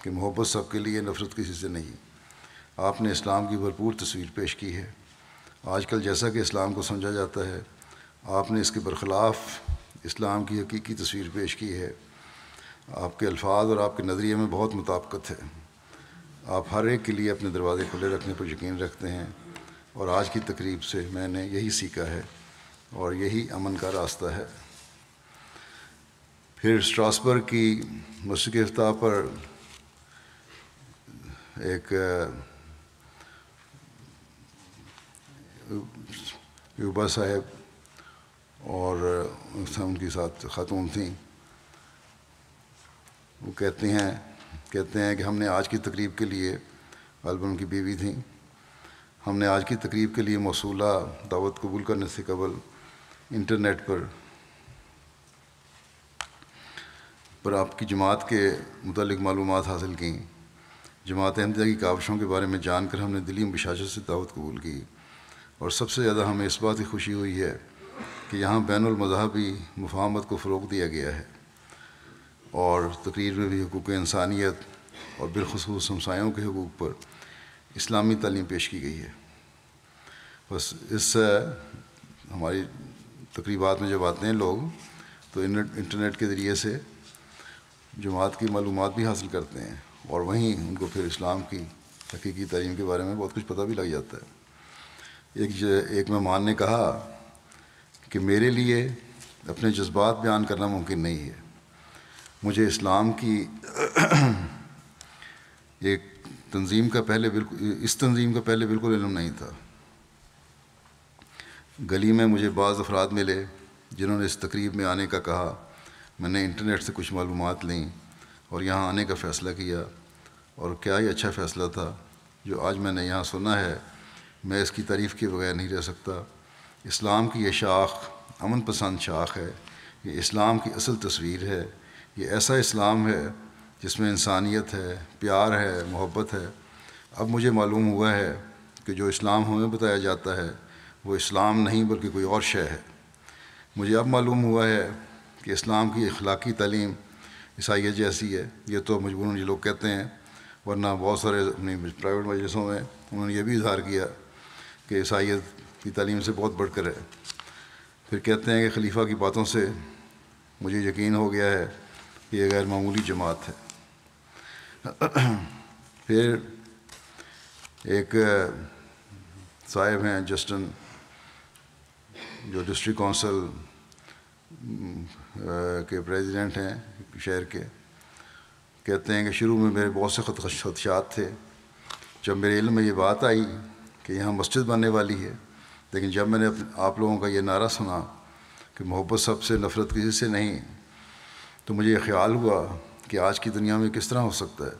कि मोहब्बत सब के लिए, नफ़रत किसी से नहीं। आपने इस्लाम की भरपूर तस्वीर पेश की है। आजकल जैसा कि इस्लाम को समझा जाता है, आपने इसके बरख़िलाफ़ इस्लाम की हकीकी तस्वीर पेश की है। आपके अल्फाज और आपके नज़रिए में बहुत मुताबिकत है। आप हर एक के लिए अपने दरवाज़े खुले रखने पर यकीन रखते हैं, और आज की तकरीब से मैंने यही सीखा है और यही अमन का रास्ता है। फिर स्ट्रासबर्ग की मस्जिद के इफ्ताह पर एक युबा साहब और उनकी साथ खातून थीं, वो कहती हैं कहते हैं कि हमने आज की तकरीब के लिए, अल्बम की बीवी थीं, हमने आज की तकरीब के लिए मौसूला दावत कबूल करने से कबल इंटरनेट पर पर आपकी जमात के मुतालिक मालूमात हासिल की। जमात अहमदिया की काविशों के बारे में जानकर हमने दिली मुशाशत से दावत कबूल की। और सबसे ज़्यादा हमें इस बात की खुशी हुई है कि यहाँ बैनुल मज़हबी मुफाहमत को फ़रोग़ दिया गया है और तकरीर में भी हुकूक़ इंसानियत और बिलखसूस हमसायों के हुकूक़ पर इस्लामी तालीम पेश की गई है। बस इस हमारी तकरीबात में जब आते हैं लोग तो इंटरनेट के ज़रिए से जमात की मालूमात भी हासिल करते हैं और वहीं उनको फिर इस्लाम की हकीकी तालीम के बारे में बहुत कुछ पता भी लग जाता है। एक एक मेहमान ने कहा कि मेरे लिए अपने जज्बात बयान करना मुमकिन नहीं है, मुझे इस्लाम की एक तंजीम का पहले बिल्कुल इस तंजीम का पहले बिल्कुल इल्म नहीं था। गली में मुझे बाज़ अफराद मिले जिन्होंने इस तकरीब में आने का कहा, मैंने इंटरनेट से कुछ मालूमात लीं और यहाँ आने का फ़ैसला किया और क्या ही अच्छा फ़ैसला था जो आज मैंने यहाँ सुना है। मैं इसकी तारीफ़ के बगैर नहीं रह सकता। इस्लाम की ये शाख अमन पसंद शाख है, ये इस्लाम की असल तस्वीर है, ये ऐसा इस्लाम है जिसमें इंसानियत है, प्यार है, मोहब्बत है। अब मुझे मालूम हुआ है कि जो इस्लाम हमें बताया जाता है वो इस्लाम नहीं बल्कि कोई और शय है। मुझे अब मालूम हुआ है कि इस्लाम की अखलाकी तालीम ईसाइयत जैसी है। ये तो मजबूरन ये लोग कहते हैं, वरना बहुत सारे अपनी प्राइवेट मजलिसों में उन्होंने ये भी इजहार किया कि ईसाइयत की तालीम से बहुत बढ़कर है। फिर कहते हैं कि खलीफा की बातों से मुझे यकीन हो गया है कि यह गैरमामूली जमात है। फिर एक साहिब हैं जस्टिन, जो डिस्ट्रिक्ट कौंसल के प्रेसिडेंट हैं शहर के, कहते हैं कि शुरू में मेरे बहुत से खदशात थे। जब मेरे इल्म में ये बात आई कि यहाँ मस्जिद बनने वाली है, लेकिन जब मैंने आप लोगों का ये नारा सुना कि मोहब्बत सब से, नफ़रत किसी से नहीं, तो मुझे ये ख्याल हुआ कि आज की दुनिया में किस तरह हो सकता है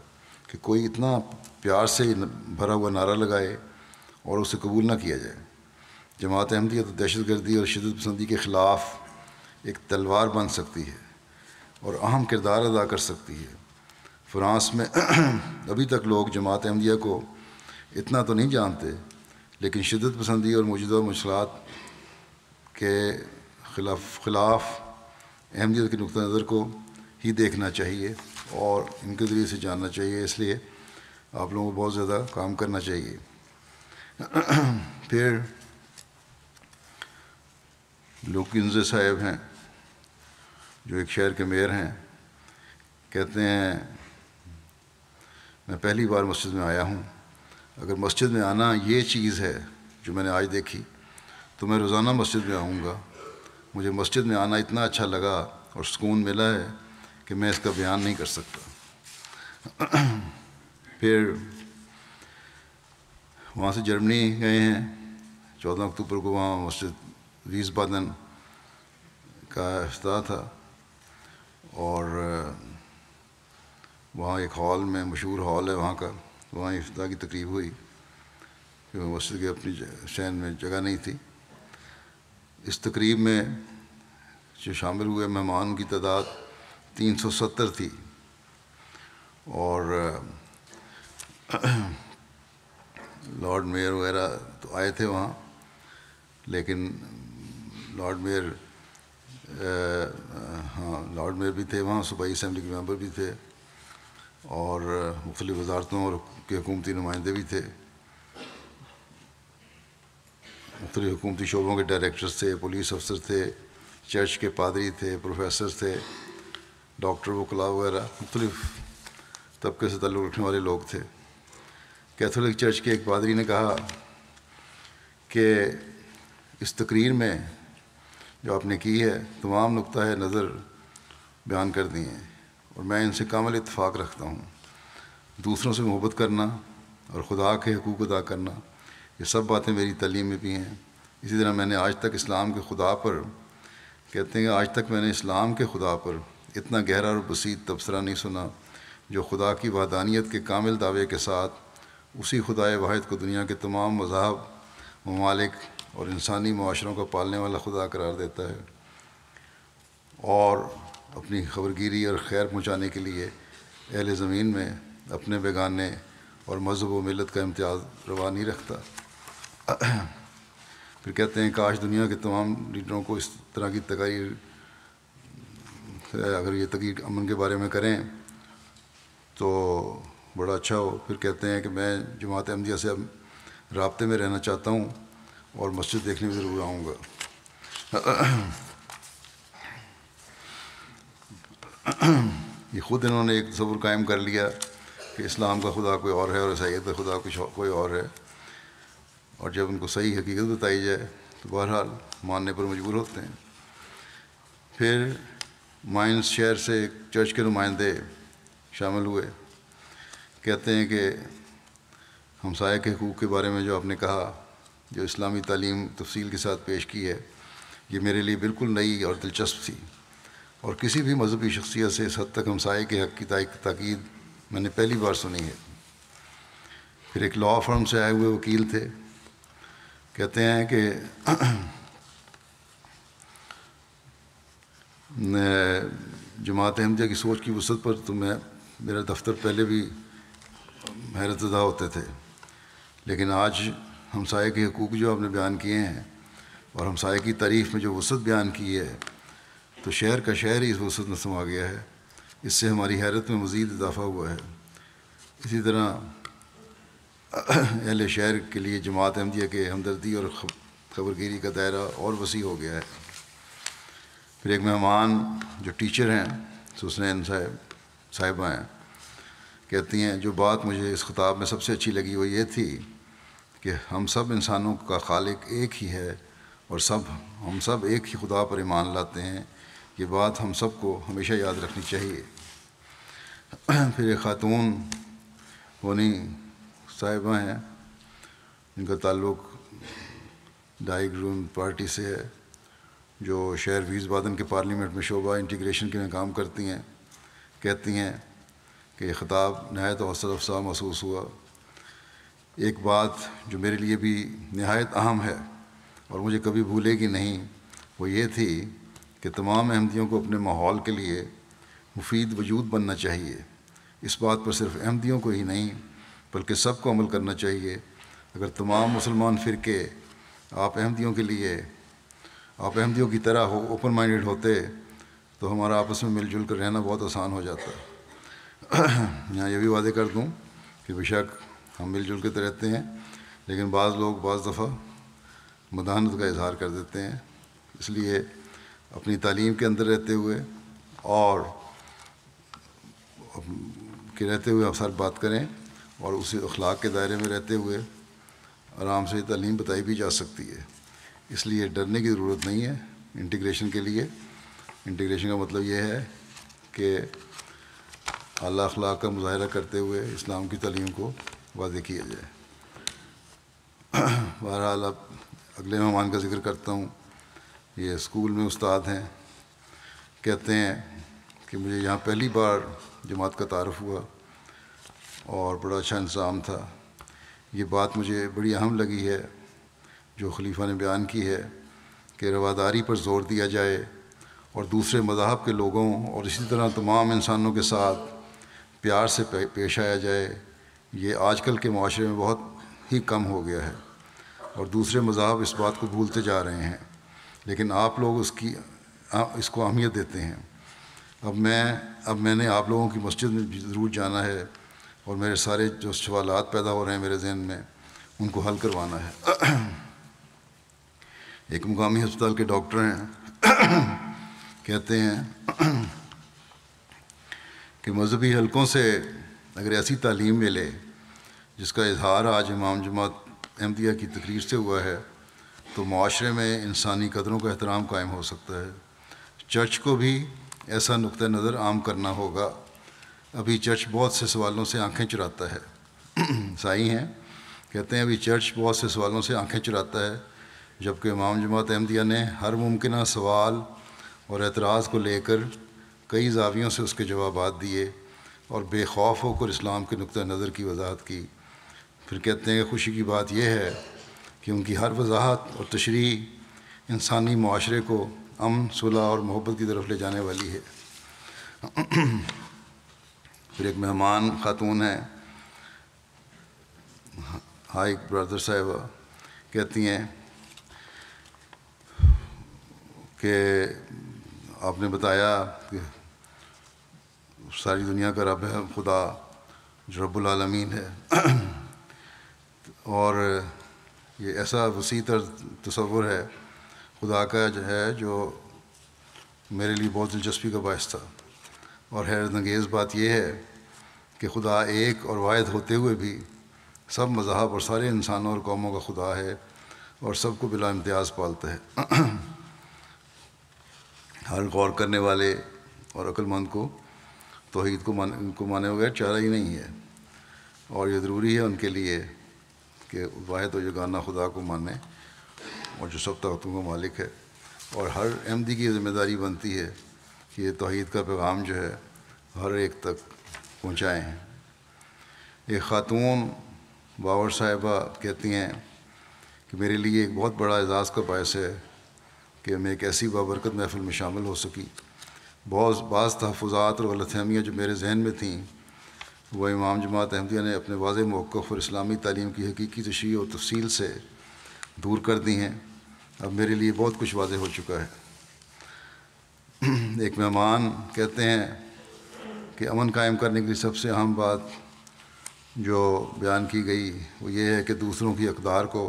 कि कोई इतना प्यार से भरा हुआ नारा लगाए और उसे कबूल ना किया जाए। जमात अहमदिया तो दहशत गर्दी और शिदत पसंदी के ख़िलाफ़ एक तलवार बन सकती है और अहम किरदार अदा कर सकती है। फ्रांस में अभी तक लोग जमात अहमदिया को इतना तो नहीं जानते, लेकिन शिदत पसंदी और मौजूदा मसलात के खिलाफ खिलाफ अहमियत के नुक़ नज़र को ही देखना चाहिए और इनके ज़रिए से जानना चाहिए। इसलिए आप लोगों को बहुत ज़्यादा काम करना चाहिए। फिर लोकिंजे साहब हैं जो एक शहर के मेयर हैं, कहते हैं मैं पहली बार मस्जिद में आया हूँ। अगर मस्जिद में आना ये चीज़ है जो मैंने आज देखी तो मैं रोज़ाना मस्जिद में आऊँगा। मुझे मस्जिद में आना इतना अच्छा लगा और सुकून मिला है कि मैं इसका बयान नहीं कर सकता। फिर वहाँ से जर्मनी गए हैं, चौदह अक्टूबर को वहाँ मस्जिद वीज़बादन का इफ्ताह था और वहाँ एक हॉल में, मशहूर हॉल है वहाँ का, वहाँ इफ्ताह की तकरीब हुई। मस्जिद की अपनी शहर में जगह नहीं थी। इस तकरीब में जो शामिल हुए मेहमान की तादाद तीन सौ सत्तर थी और लॉर्ड मेयर वगैरह तो आए थे वहाँ, लेकिन लॉर्ड मेयर हाँ लॉर्ड मेयर भी थे वहाँ, सूबाई असम्बली के मेंबर भी थे और मुख्तलिफ वजारतों और के हुकूमती नुमाइंदे भी थे। मुख्तलिफ हुकूमती शोबों के डायरेक्टर्स थे, पुलिस अफसर थे, चर्च के पादरी थे, प्रोफेसर थे, डॉक्टर वकला वगैरह मुख्तलिफ तबके से ताल्लुक़ रखने वाले लोग थे। कैथोलिक चर्च के एक पादरी ने कहा कि इस तकरीर में जो आपने की है तमाम नुक्ता है नज़र बयान कर दिए हैं और मैं इनसे कामिल इत्तफ़ाक़ रखता हूँ। दूसरों से मोहब्बत करना और खुदा के हकूक़ अदा करना, ये सब बातें मेरी तालीम में भी हैं। इसी तरह मैंने आज तक इस्लाम के खुदा पर, कहते हैं आज तक मैंने इस्लाम के खुदा पर इतना गहरा और बसीत तबसरा नहीं सुना जो खुदा की वहदानियत के कामिल दावे के साथ उसी खुदाए वाहिद को दुनिया के तमाम मज़हब, ममालिक और इंसानी माशरों को पालने वाला खुदा करार देता है और अपनी खबरगिरी और खैर पहुँचाने के लिए अहल ज़मीन में अपने बेगाने और मज़हब व मिलत का इम्तियाज़ रवा नहीं रखता। फिर कहते हैं काश दुनिया के तमाम लीडरों को इस तरह की तकरीर, अगर ये तकरीर अमन के बारे में करें तो बड़ा अच्छा हो। फिर कहते हैं कि मैं जमात अहमदिया से अब राब्ते में रहना चाहता हूँ और मस्जिद देखने में ज़रूर आऊँगा। ये ख़ुद इन्होंने एक तस्वुर कायम कर लिया कि इस्लाम का खुदा कोई और है और ईसाईयत का खुदा कुछ कोई और है, और जब उनको सही हकीकत बताई जाए तो बहरहाल मानने पर मजबूर होते हैं। फिर माइंस शहर से एक चर्च के नुमाइंदे शामिल हुए, कहते हैं कि हमसाया के हकूक़ के बारे में जो आपने कहा, जो इस्लामी तालीम तफसील के साथ पेश की है, ये मेरे लिए बिल्कुल नई और दिलचस्प थी, और किसी भी मजहबी शख्सियत से इस हद तक हमसाए के हक़ की ताक़ीद मैंने पहली बार सुनी है। फिर एक लॉ फर्म से आए हुए वकील थे, कहते हैं कि जमात अहमदिया की सोच की वसअत पर तो मैं मेरा दफ्तर पहले भी हैरतज़दा होते थे, लेकिन आज हमसाए के हकूक़ जो आपने बयान किए हैं और हमसाए की तारीफ़ में जो वसअत बयान की है, तो शहर का शहर ही इस वसअत में समा गया है। इससे हमारी हैरत में मज़ीद इजाफा हुआ है। इसी तरह अहले शहर के लिए जमात अहमदिया के हमदर्दी और खबरगिरी का दायरा और वसी हो गया है। फिर एक मेहमान जो टीचर हैं सुसनैन साहब साहिबा हैं, कहती हैं जो बात मुझे इस खिताब में सबसे अच्छी लगी वो ये थी कि हम सब इंसानों का खालिक एक ही है और सब हम सब एक ही खुदा पर ईमान लाते हैं। ये बात हम सब को हमेशा याद रखनी चाहिए। फिर एक ख़ातून वोनी साहिबा हैं, इनका ताल्लुक़ डाइग्रून पार्टी से है, जो शहर वीज़बादन के पार्लियामेंट में शोबा इंटीग्रेशन के में काम करती हैं। कहती हैं कि ख़िताब नहायत हौसला अफसा महसूस हुआ। एक बात जो मेरे लिए भी नहायत अहम है और मुझे कभी भूलेगी नहीं, वो ये थी कि तमाम अहमदियों को अपने माहौल के लिए मुफीद वजूद बनना चाहिए। इस बात पर सिर्फ अहमदियों को ही नहीं बल्कि सब को अमल करना चाहिए। अगर तमाम मुसलमान फ़िरके आप अहमदियों के लिए आप अहमदियों की तरह हो ओपन माइंडेड होते तो हमारा आपस में मिलजुल कर रहना बहुत आसान हो जाता है। यहाँ ये भी वादे कर दूँ कि बेशक हम मिलजुल के तो रहते हैं, लेकिन बाज़ लोग बाज़ दफ़ा मदाहनत का इजहार कर देते हैं। इसलिए अपनी तालीम के अंदर रहते हुए और के रहते हुए आप सर बात करें और उसी अखलाक के दायरे में रहते हुए आराम से तालीम बताई भी जा सकती है। इसलिए डरने की ज़रूरत नहीं है इंटीग्रेशन के लिए। इंटीग्रेशन का मतलब ये है कि आला अखलाक का मुजाहरा करते हुए इस्लाम की तालीम को वादे किया जाए। बहरहाल अब अगले मेहमान का जिक्र करता हूँ। ये स्कूल में उस्ताद हैं, कहते हैं कि मुझे यहाँ पहली बार जमात का तारफ़ हुआ और बड़ा अच्छा इंतज़ाम था। ये बात मुझे बड़ी अहम लगी है जो खलीफा ने बयान की है कि रवादारी पर ज़ोर दिया जाए और दूसरे मज़हब के लोगों और इसी तरह तमाम इंसानों के साथ प्यार से पेश आया जाए। ये आजकल के माशरे में बहुत ही कम हो गया है और दूसरे मज़हब इस बात को भूलते जा रहे हैं, लेकिन आप लोग उसकी इसको अहमियत देते हैं। अब मैं अब मैंने आप लोगों की मस्जिद में ज़रूर जाना है और मेरे सारे जो सवालात पैदा हो रहे हैं मेरे जहन में उनको हल करवाना है। एक मुकामी अस्पताल के डॉक्टर हैं, कहते हैं कि मजहबी हलकों से अगर ऐसी तालीम मिले जिसका इजहार आज इमाम जमात अहमदिया की तकरीर से हुआ है तो माशरे में इंसानी कदरों का एहतराम कायम हो सकता है। चर्च को भी ऐसा नुक्ता नज़र आम करना होगा। अभी चर्च बहुत से सवालों से आंखें चुराता है। सही हैं, कहते हैं अभी चर्च बहुत से सवालों से आंखें चुराता है, जबकि इमाम जमात अहमदिया ने हर मुमकिन सवाल और एतराज़ को लेकर कई ज़ावियों से उसके जवाबात दिए और बेखौफ होकर इस्लाम के नुक्ता नज़र की वजाहत की। फिर कहते हैं कि खुशी की बात यह है कि उनकी हर वजाहत और तशरीह इंसानी माशरे को अमन, सुलह और मोहब्बत की तरफ ले जाने वाली है। फिर एक मेहमान खातून हैं हाई ब्रदर साहिबा, कहती हैं कि आपने बताया कि सारी दुनिया का रब है खुदा जो रब्बुल आलमीन है, और ये ऐसा वसी तर तस्वुर है खुदा का जो है जो मेरे लिए बहुत दिलचस्पी का बायस था। और हैरतअंगेज़ बात यह है कि खुदा एक और वाहिद होते हुए भी सब मज़ाहब और सारे इंसानों और कौमों का खुदा है और सबको बिला इम्तियाज़ पालता है, हर गौर करने वाले और अक्लमंद को तौहीद को मान को माने बगैर चारा ही नहीं है। और ये ज़रूरी है उनके लिए कि वाहिद और यगाना खुदा को माने और जो सब ताकतों का मालिक है। और हर अहमदी की ज़िम्मेदारी बनती है कि ये तौहीद का पैगाम जो है हर एक तक पहुँचाएँ। एक ख़ातून बावर साहिबा कहती हैं कि मेरे लिए एक बहुत बड़ा एजाज़ का बायस है कि मैं एक ऐसी बाबरकत महफ़िल में शामिल हो सकी। बहुत बाज़ तहफ़ुज़ात और गलतफहमियाँ जो मेरे जहन में थीं वह इमाम जमात अहमदिया ने अपने वाज़ेह मौक़िफ़ और इस्लामी तालीम की हकीकी तशरीह और तफसील से दूर कर दी हैं। अब मेरे लिए बहुत कुछ वाज़ेह हो चुका है। एक मेहमान कहते हैं कि अमन कायम करने के लिए सबसे अहम बात जो बयान की गई वो ये है कि दूसरों की अक़दार को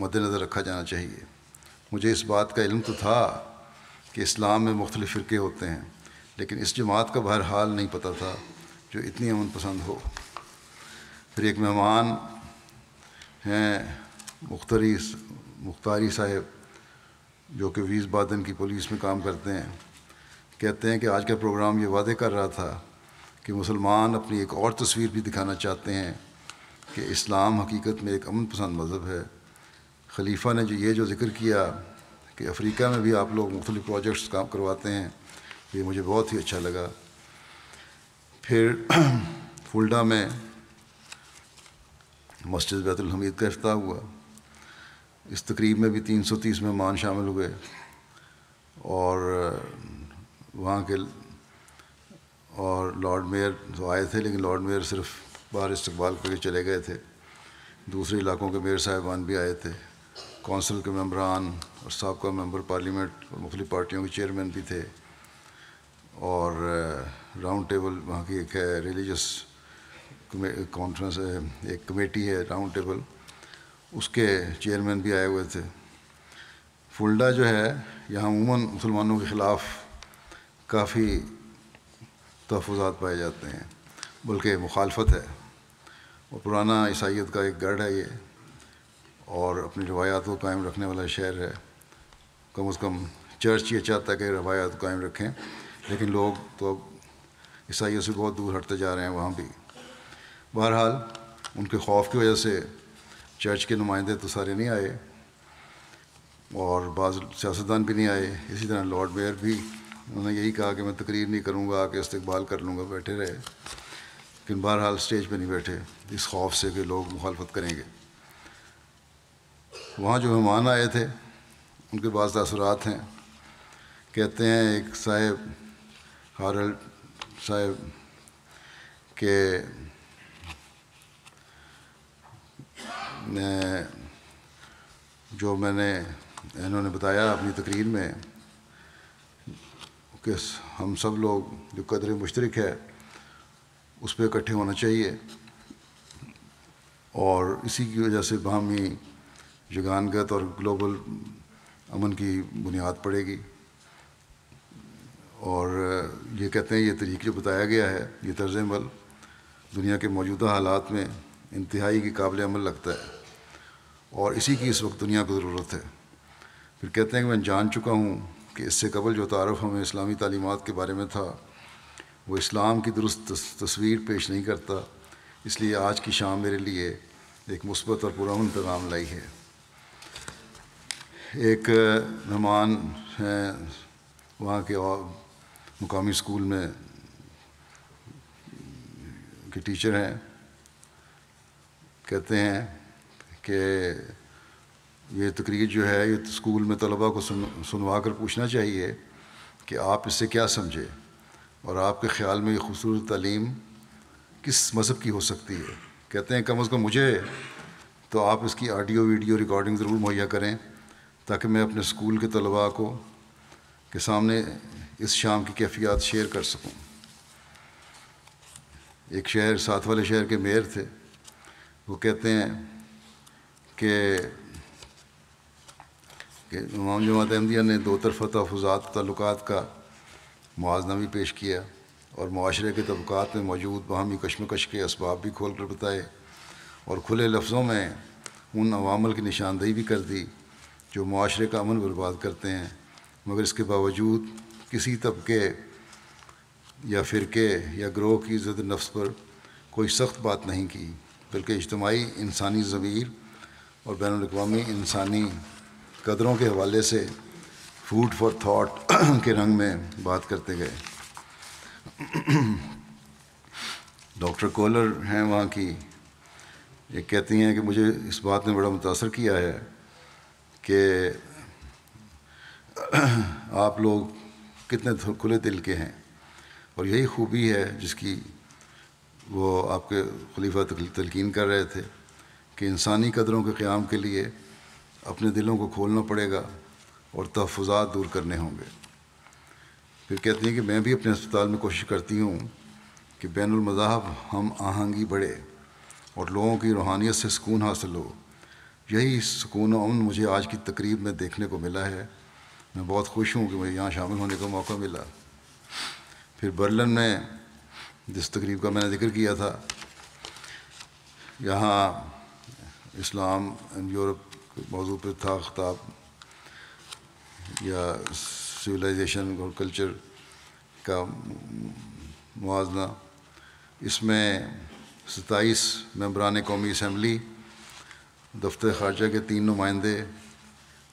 मद्देनज़र रखा जाना चाहिए। मुझे इस बात का इल्म तो था कि इस्लाम में मुख्तलिफ़ फ़िरक़े होते हैं, लेकिन इस जमात का बहरहाल नहीं पता था जो इतनी अमन पसंद हो। फिर एक मेहमान हैं मुख्तरी मुख्तारी साहब जो कि वीज़ बादन की पुलिस में काम करते हैं, कहते हैं कि आज का प्रोग्राम ये वादे कर रहा था कि मुसलमान अपनी एक और तस्वीर भी दिखाना चाहते हैं कि इस्लाम हकीकत में एक अमन पसंद मज़हब है। खलीफा ने जो ये जो ज़िक्र किया कि अफ्रीका में भी आप लोग मुख्तलिफ़ प्रोजेक्ट्स काम करवाते हैं, ये मुझे बहुत ही अच्छा लगा। फिर फुल्डा में मस्जिद बैतुल हमीद का इफ्ताह हुआ, इस तकरीब में भी तीन सौ तीस मेहमान शामिल हुए और वहाँ के और लॉर्ड मेयर तो आए थे, लेकिन लॉर्ड मेयर सिर्फ बाहर इस्तकबाल करके चले गए थे। दूसरे इलाकों के मेयर साहिबान भी आए थे, कौंसिल के मेम्बरान और साबका मेंबर पार्लियामेंट और मुख्तलिफ़ पार्टियों के चेयरमैन भी थे। और राउंड टेबल वहाँ की एक है रिलीजियस कॉन्फ्रेंस है, एक कमेटी है राउंड टेबल, उसके चेयरमैन भी आए हुए थे। फुल्डा जो है यहाँ अमूमन मुसलमानों के ख़िलाफ़ काफ़ी तहफ़ुज़ात पाए जाते हैं, बल्कि मुखालफत है और पुराना ईसाईयत का एक गढ़ है ये, और अपनी रवायात को कायम रखने वाला शहर है। कम अज़ कम चर्च ये चाहता है कि रवायात को कायम रखें, लेकिन लोग तो अब ईसाइयों से बहुत दूर हटते जा रहे हैं वहाँ भी। बहरहाल उनके खौफ की वजह से चर्च के नुमाइंदे तो सारे नहीं आए और बाज़ सियासतदान भी नहीं आए। इसी तरह लॉर्ड मेयर भी उन्होंने यही कहा कि मैं तकरीर नहीं करूँगा, आके इस्तकबाल कर लूँगा, बैठे रहे, लेकिन बहरहाल स्टेज पर नहीं बैठे इस खौफ से कि लोग मुखालफत करेंगे। वहाँ जो मेहमान आए थे उनके बाज़ तासुरात हैं। कहते हैं एक साहब हारल्ड साहब के ने जो मैंने इन्होंने बताया अपनी तकरीर में कि हम सब लोग जो कदर मुश्तरक है उस पर इकट्ठे होना चाहिए, और इसी की वजह से बाहमी जुगानगत और ग्लोबल अमन की बुनियाद पड़ेगी। और ये कहते हैं ये तरीक़ा जो बताया गया है ये तर्ज़ अमल दुनिया के मौजूदा हालात में इंतहाई के काबिल अमल लगता है और इसी की इस वक्त दुनिया को ज़रूरत है। फिर कहते हैं कि मैं जान चुका हूँ कि इससे कबल जो तारफ़ हमें इस्लामी तालीमात के बारे में था वो इस्लाम की दुरुस्त तस्वीर पेश नहीं करता, इसलिए आज की शाम मेरे लिए एक मुस्बत और पुरान पैगाम लाई है। एक मेहमान हैं वहाँ के और मुकामी स्कूल में के टीचर हैं, कहते हैं कि ये तकरीर जो है ये स्कूल में तलबा को सुन सुनवा कर पूछना चाहिए कि आप इससे क्या समझे और आपके ख़्याल में ये खूबसूरत तालीम किस मज़हब की हो सकती है। कहते हैं कम अज़ कम मुझे तो आप इसकी ऑडियो वीडियो रिकॉर्डिंग ज़रूर मुहैया करें ताकि मैं अपने स्कूल के तलबा को के सामने इस शाम की कैफियत शेयर कर सकूं। एक शहर साथ वाले शहर के मेयर थे, वो कहते हैं कि इमाम जमात अहमदिया ने दो तरफ़ा तहफ़ुज़ात ताल्लुकात का मुआजना भी पेश किया और मुआशरे के तबक़ात में मौजूद बाहमी कशमकश के असबाब भी खोल कर बताए और खुले लफ्ज़ों में उन अवामल की निशानदेही भी कर दी जो मुआशरे का अमन बर्बाद करते हैं, मगर इसके बावजूद किसी तबके या फ़िरके या ग्रोह की इज़्ज़त नफ्स पर कोई सख्त बात नहीं की, बल्कि इज्तमाही इंसानी ज़मीर और बैनुल अक़वामी इंसानी कदरों के हवाले से फूड फॉर थाट के रंग में बात करते गए। डॉक्टर कोलर हैं वहाँ की, ये कहती हैं कि मुझे इस बात ने बड़ा मुतासर किया है कि आप लोग कितने खुले दिल के हैं और यही खूबी है जिसकी वो आपके खलीफा तलकीन कर रहे थे कि इंसानी कदरों के क़याम के लिए अपने दिलों को खोलना पड़ेगा और तहफ़ुज़ात दूर करने होंगे। फिर कहती हैं कि मैं भी अपने अस्पताल में कोशिश करती हूँ कि बैनुल मज़ाहब हम आहंगी बढ़े और लोगों की रूहानियत से सुकून हासिल हो। यही सुकून और अमन मुझे आज की तकरीब में देखने को मिला है। मैं बहुत खुश हूँ कि मुझे यहाँ शामिल होने का मौका मिला। फिर बर्लिन में जिस तकरीब का मैंने जिक्र किया था, यहाँ इस्लाम एंड यूरोप मौजूद पर था खिताब या सिविलाइजेशन और कल्चर का मुआजना, इसमें सताईस मेंबरान कौमी असम्बली, दफ्तर ख़ारजा के तीन नुमाइंदे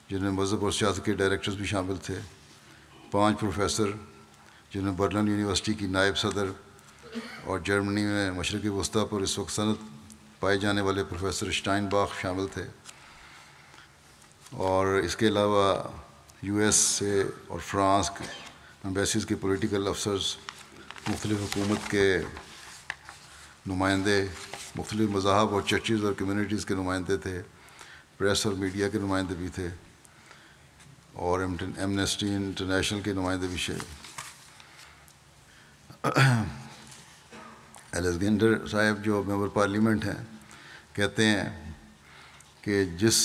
जिनमें मजहब और सियासत के डायरेक्टर्स भी शामिल थे, पाँच प्रोफेसर जिन्हें बर्लिन यूनिवर्सिटी की नायब सदर और जर्मनी में मशरक़ी वस्ता पर इस वक्त सनत पाए जाने वाले प्रोफेसर स्टाइनबाख शामिल थे, और इसके अलावा यूएस से और फ्रांस के एम्बेसीज़ के पॉलिटिकल अफसर्स, मुख्तलिफ़ हुकूमत के नुमाइंदे, मुख्तलिफ़ मज़ाहब और चर्चेज़ और कम्यूनिटीज़ के नुमाइंदे थे, प्रेस और मीडिया के नुमाइंदे भी थे और एमनेस्टी इंटरनेशनल के नुमाइंदे भी थे। अलेक्जेंडर साहब जो मेंबर पार्लियामेंट हैं, कहते हैं कि जिस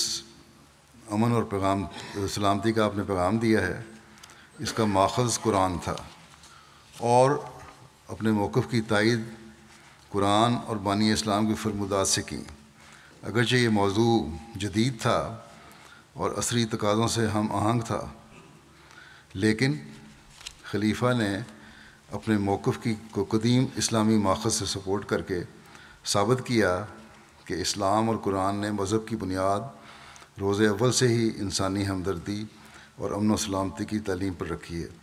अमन और पैगाम सलामती का आपने पैगाम दिया है, इसका माखज़ कुरान था और अपने मौक़िफ़ की तायद कुरान और बानी इस्लाम की फरमुदात से की। अगरचे ये मौजू जदीद था और असरी तकाज़ों से हम आहंग था, लेकिन खलीफा ने अपने मौक़िफ़ की को कदीम इस्लामी माखज़ से सपोर्ट करके साबित किया कि इस्लाम और कुरान ने मज़हब की बुनियाद रोज़े अव्वल से ही इंसानी हमदर्दी और अमन व सलामती की तालीम पर रखी है।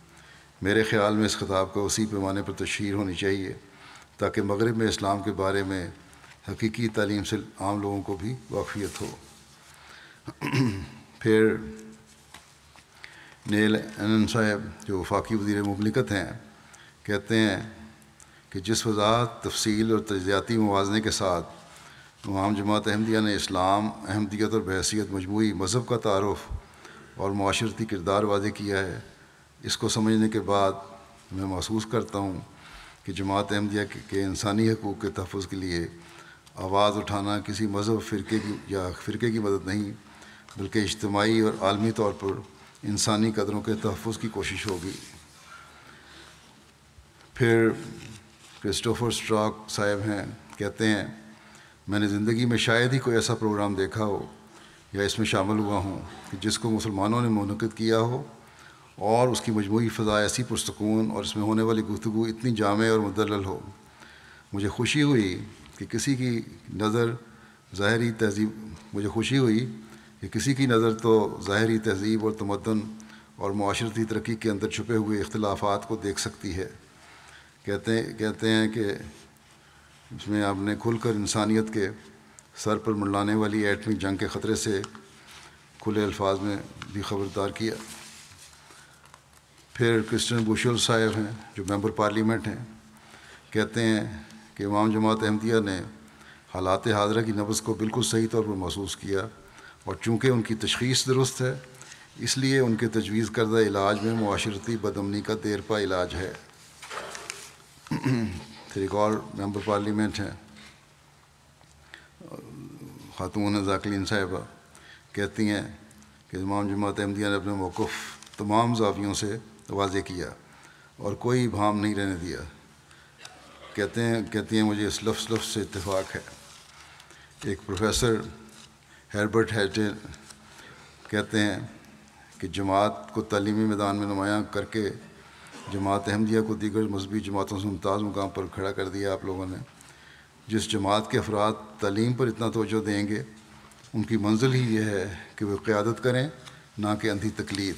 मेरे ख़्याल में इस खिताब का उसी पैमाने पर तशहीर होनी चाहिए ताकि मगरब में इस्लाम के बारे में हकीकी तालीम से आम लोगों को भी वाक़फ़ियत हो। फिर नेल एनन साहब जो वफाकी वज़ीर मुमलिकत हैं, कहते हैं कि जिस वज़ाहत, तफसील और तज्ज़ियाती मुवाज़ने के साथ इमाम जमात अहमदिया ने इस्लाम, अहमदियत और बहसीत मजमूई मज़हब का तारुफ़ और माशरती किरदार वादे किया है, इसको समझने के बाद मैं महसूस करता हूँ कि जमात अहमदिया के इंसानी हकूक़ के तहफ़्फ़ुज़ के लिए आवाज़ उठाना किसी मज़हब फ़िरके की या फ़िरके की मदद नहीं, बल्कि इज्तमाही और आलमी तौर पर इंसानी कदरों के तहफ़्फ़ुज़ की कोशिश होगी। फिर क्रिस्टोफर स्ट्रॉक साहब हैं, कहते हैं मैंने ज़िंदगी में शायद ही कोई ऐसा प्रोग्राम देखा हो या इसमें शामिल हुआ हूँ कि जिसको मुसलमानों ने मुनक़िद किया हो और उसकी मजमूई फ़ज़ा ऐसी पुरसकून और इसमें होने वाली गुफ्तगू इतनी जामे और मुदल्लल हो। मुझे खुशी हुई कि किसी की नज़र ज़ाहरी तहजीब मुझे खुशी हुई कि किसी की नज़र तो ज़ाहरी तहजीब और तमदन और मुआशरती तरक्की के अंदर छुपे हुए इख्तिलाफ़ात को देख सकती है। कहते कहते हैं कि इसमें आपने खुलकर इंसानियत के सर पर मंडराने वाली एटमी जंग के ख़तरे से खुले अल्फाज में भी ख़बरदार किया। फिर क्रिस्टन बुशल साहब हैं जो मेंबर पार्लियामेंट हैं, कहते हैं कि इमाम जमात अहमदिया ने हालात हाजरा की नब्ज़ को बिल्कुल सही तौर पर महसूस किया और चूँकि उनकी तशख़ीस दुरुस्त है, इसलिए उनके तजवीज़ करदा इलाज में मुआशरती बदअमनी का तेरपा इलाज है। थ्रीकॉल मेंबर पार्लियामेंट हैं खातून ज़ाकिलीन साहिबा, कहती हैं कि इमाम जमात अहमदिया ने अपने मौक़िफ़ तमाम ज़ावियों से वाज़े किया और कोई भाम नहीं रहने दिया। कहते हैं कहती हैं मुझे इस लफ्ज़ लफ्ज़ से इत्तेफाक है। एक प्रोफेसर हर्बर्ट हैटन कहते हैं कि जमात को तालीमी मैदान में नुमायाँ करके जमात अहमदिया को दीगर मजहबी जमातों से मुमताज़ मुकाम पर खड़ा कर दिया आप लोगों ने। जिस जमात के अफराद तालीम पर इतना तवज्जो देंगे उनकी मंजिल ही यह है कि वे क़यादत करें, ना कि अंधी तकलीद।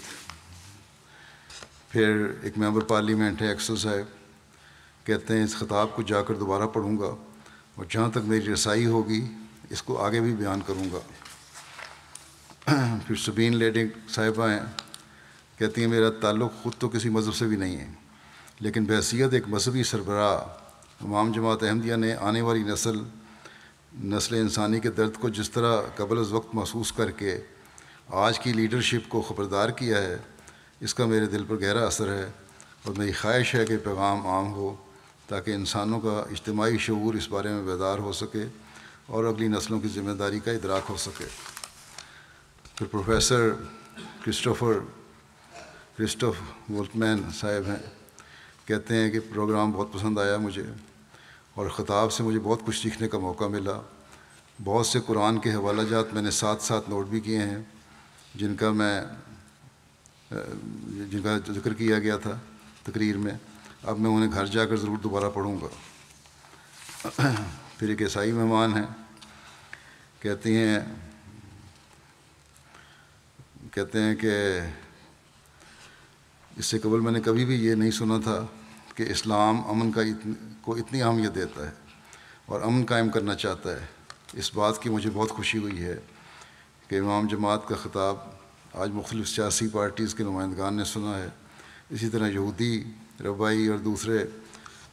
फिर एक मेंबर पार्लियामेंट है अक्सर साहब, कहते हैं इस खिताब को जाकर दोबारा पढ़ूँगा और जहाँ तक मेरी रसाई होगी इसको आगे भी बयान करूँगा। फिर सबीन लेडी साहिबा हैं, कहती हैं मेरा ताल्लुक़ ख़ुद तो किसी मज़हब से भी नहीं है, लेकिन बहसीत एक मजहबी सरबरा इमाम जमात अहमदिया ने आने वाली नस्ल नस्ल इंसानी के दर्द को जिस तरह कबल अज़ वक्त महसूस करके आज की लीडरशिप को ख़बरदार किया है, इसका मेरे दिल पर गहरा असर है और मेरी ख्वाहिश है कि पैगाम आम हो ताकि इंसानों का इज्तिमाई शऊर इस बारे में बेदार हो सके और अगली नस्लों की ज़िम्मेदारी का इदराक हो सके। फिर प्रोफेसर क्रिस्टोफर क्रिस्टोफ वोल्टमैन साहब हैं, कहते हैं कि प्रोग्राम बहुत पसंद आया मुझे और ख़िताब से मुझे बहुत कुछ सीखने का मौका मिला। बहुत से कुरान के हवाला जात मैंने साथ साथ नोट भी किए हैं जिनका मैं जिनका जिक्र किया गया था तकरीर में। अब मैं उन्हें घर जाकर ज़रूर दोबारा पढ़ूँगा। फिर एक ईसाई मेहमान हैं, कहती हैं कहते हैं कि इससे कबल मैंने कभी भी ये नहीं सुना था कि इस्लाम अमन का इतन, को इतनी अहमियत देता है और अमन कायम करना चाहता है। इस बात की मुझे बहुत खुशी हुई है कि इमाम जमात का ख़िताब आज मुख्तलिफ़ सियासी पार्टीज़ के नुमाइंदगान ने सुना है। इसी तरह यहूदी रबाई और दूसरे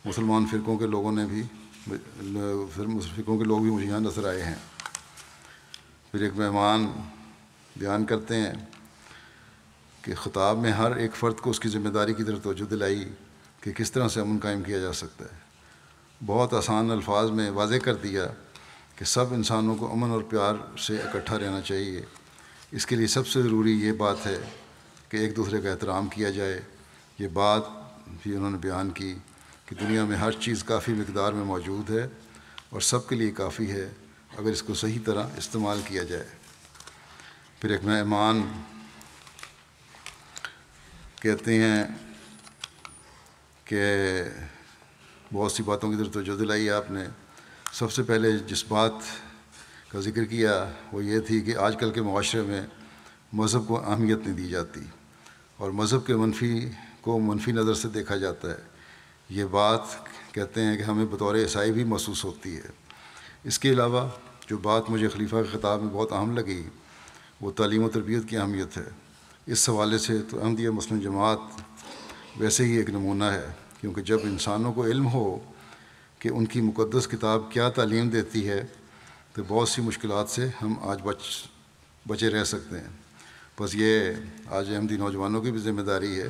मुसलमान फ़िरक़ों के लोगों ने भी फ़िरक़ों के लोग भी मुझे यहाँ नजर आए हैं। फिर एक मेहमान बयान करते हैं कि ख़िताब में हर एक फ़र्द को उसकी ज़िम्मेदारी की तरफ तवज्जो दिलाई कि किस तरह से अमन कायम किया जा सकता है। बहुत आसान अल्फाज में वाज़े कर दिया कि सब इंसानों को अमन और प्यार से इकट्ठा रहना चाहिए। इसके लिए सबसे ज़रूरी ये बात है कि एक दूसरे का एहतराम किया जाए। ये बात भी उन्होंने बयान की कि दुनिया में हर चीज़ काफ़ी मकदार में मौजूद है और सब के लिए काफ़ी है अगर इसको सही तरह इस्तेमाल किया जाए। फिर एक मेहमान कहते हैं कि बहुत सी बातों की तरफ तवज्जो दिलाई आपने। सबसे पहले जिस बात का ज़िक्र किया वो ये थी कि आजकल के माशरे में मज़हब को अहमियत नहीं दी जाती और मज़हब के मनफी को मनफी नज़र से देखा जाता है। ये बात कहते हैं कि हमें बतौर ईसाई भी महसूस होती है। इसके अलावा जो बात मुझे खलीफा के ख़िताब में बहुत अहम लगी वो तालीम और तरबियत की अहमियत है। इस हवाले से तो अहमदिया मुस्लिम जमात वैसे ही एक नमूना है, क्योंकि जब इंसानों को इल्म हो कि उनकी मुक़द्दस किताब क्या तालीम देती है तो बहुत सी मुश्किलात से हम आज बच बचे रह सकते हैं। बस ये आज अहमदी नौजवानों की भी ज़िम्मेदारी है